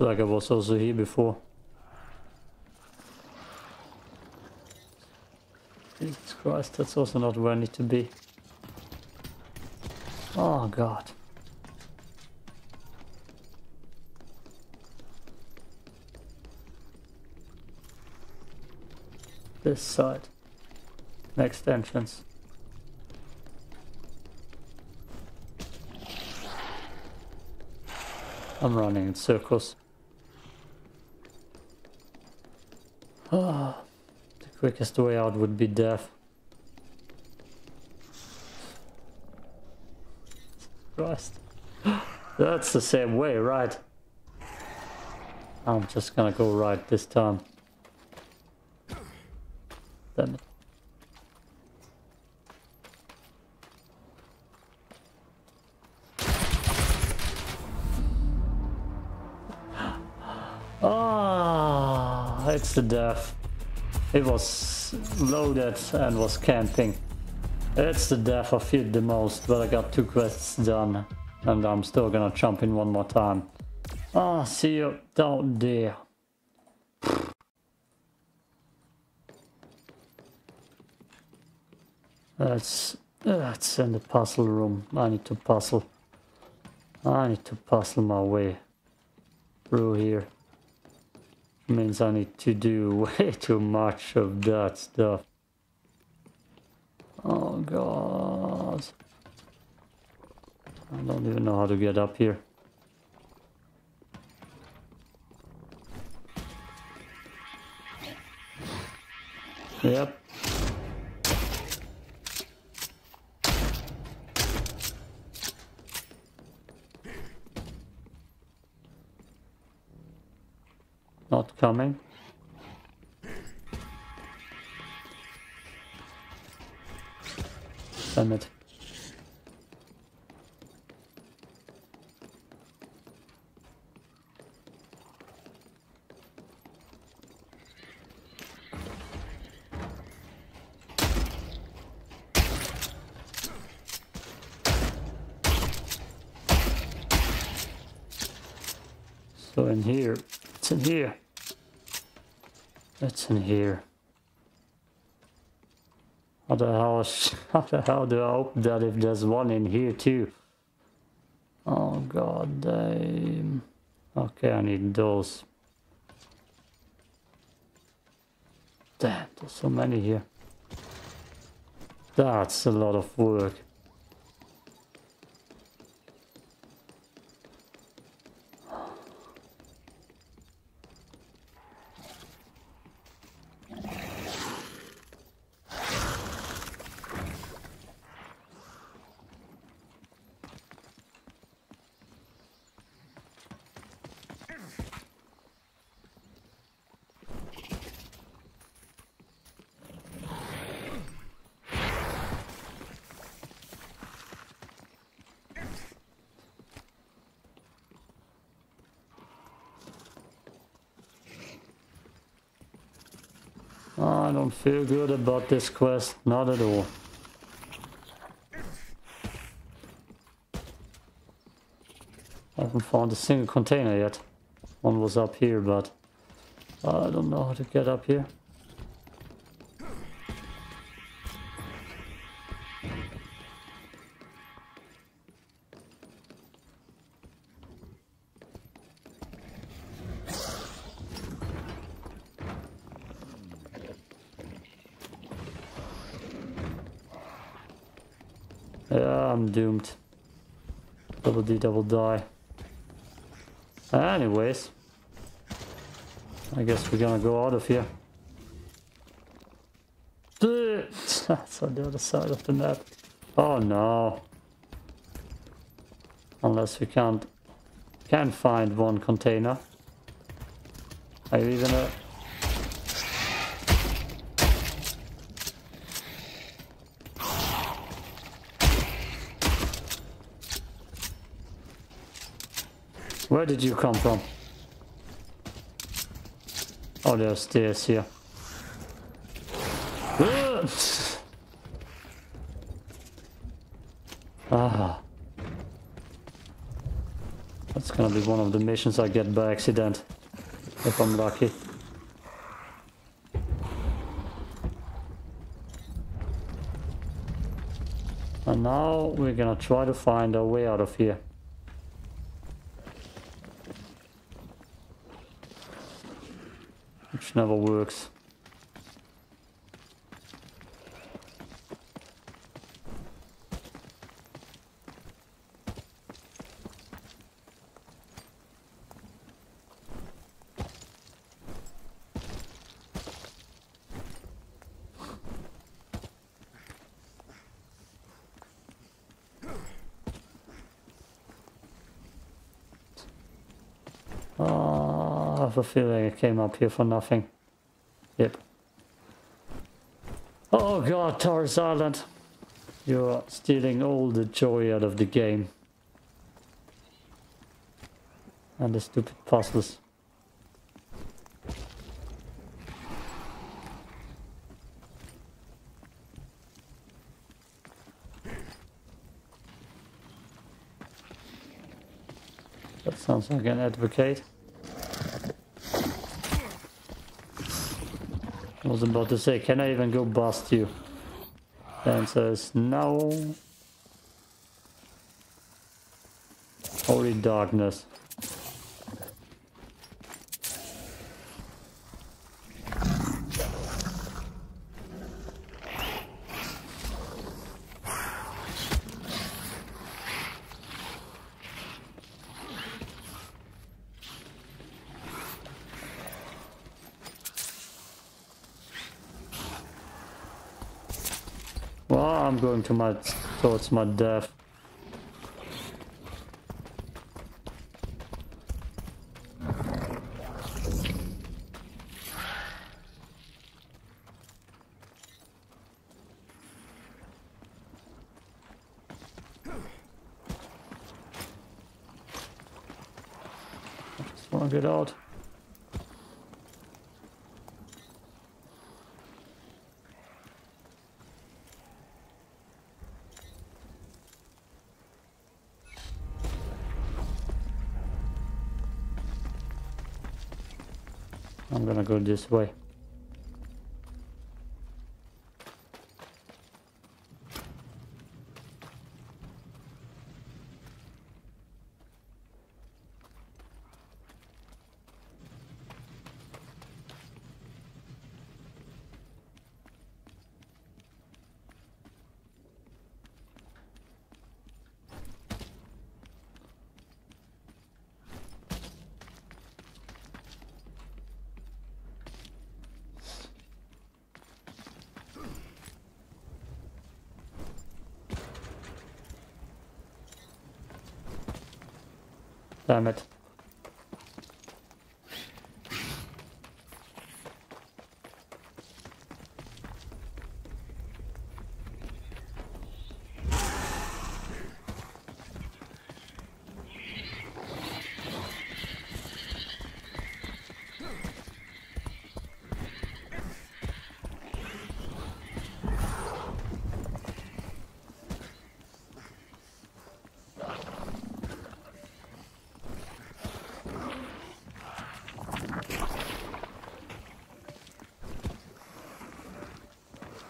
Like I was also here before. Jesus Christ, that's also not where I need to be. Oh God. This side. Next entrance. I'm running in circles. Ah, the quickest way out would be death. Christ. That's the same way, right? I'm just gonna go right this time. Damn it. Ah, it's the death. It was loaded and was camping. It's the death I feared the most, but I got 2 quests done and I'm still gonna jump in one more time. Ah, oh, see you down there. That's in the puzzle room. I need to puzzle. I need to puzzle my way through here. Means I need to do way too much of that stuff. Oh god. I don't even know how to get up here. Yep. Not coming. Damn it. So in here, it's in here. It's in here. How the hell do I open that if there's one in here too? Oh god damn. Okay, I need those. Damn, there's so many here. That's a lot of work. I don't feel good about this quest, not at all. I haven't found a single container yet. One was up here, but I don't know how to get up here. Yeah, I'm doomed. Double D, double die. Anyways, I guess we're gonna go out of here. That's on the other side of the map. Oh no. Unless we can find one container. Are you even a... Where did you come from? Oh, there are stairs here. Ah. That's gonna be one of the missions I get by accident, if I'm lucky. And now we're gonna try to find our way out of here. Which never works. have a feeling I came up here for nothing. Yep. Oh god, Tharis Island. You're stealing all the joy out of the game. And the stupid puzzles. That sounds like an advocate. I was about to say, can I even go bust you? Dan says no. Holy darkness. I'm going to towards my death. I just want to get out. I'm gonna go this way. Damn it.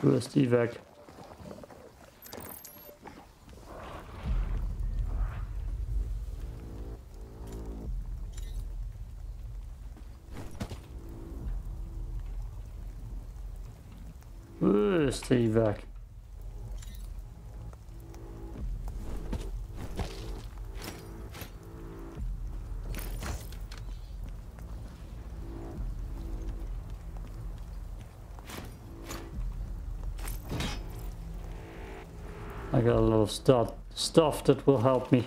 First evac. First evac. I got a lot of stuff that will help me.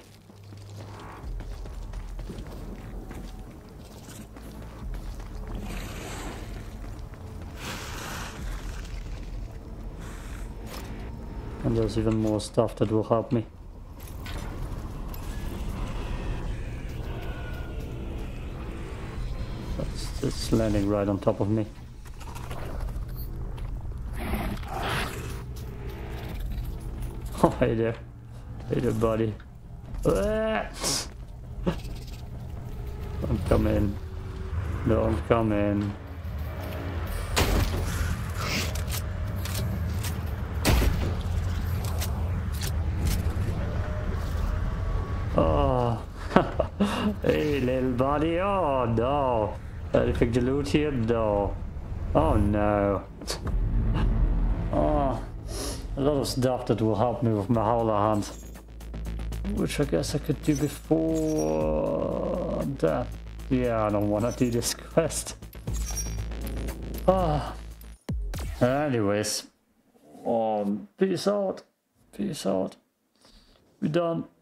And there's even more stuff that will help me. It's landing right on top of me. Oh, hey there. Hey there, buddy. Don't come in. Don't come in. Oh. Hey, little buddy. Oh, no. Did I pick the loot here? No. Oh, no. Oh. A lot of stuff that will help me with my Howler hunt, which I guess I could do before that. Yeah, I don't want to do this quest. Ah. Anyways, peace out. Peace out. We're done.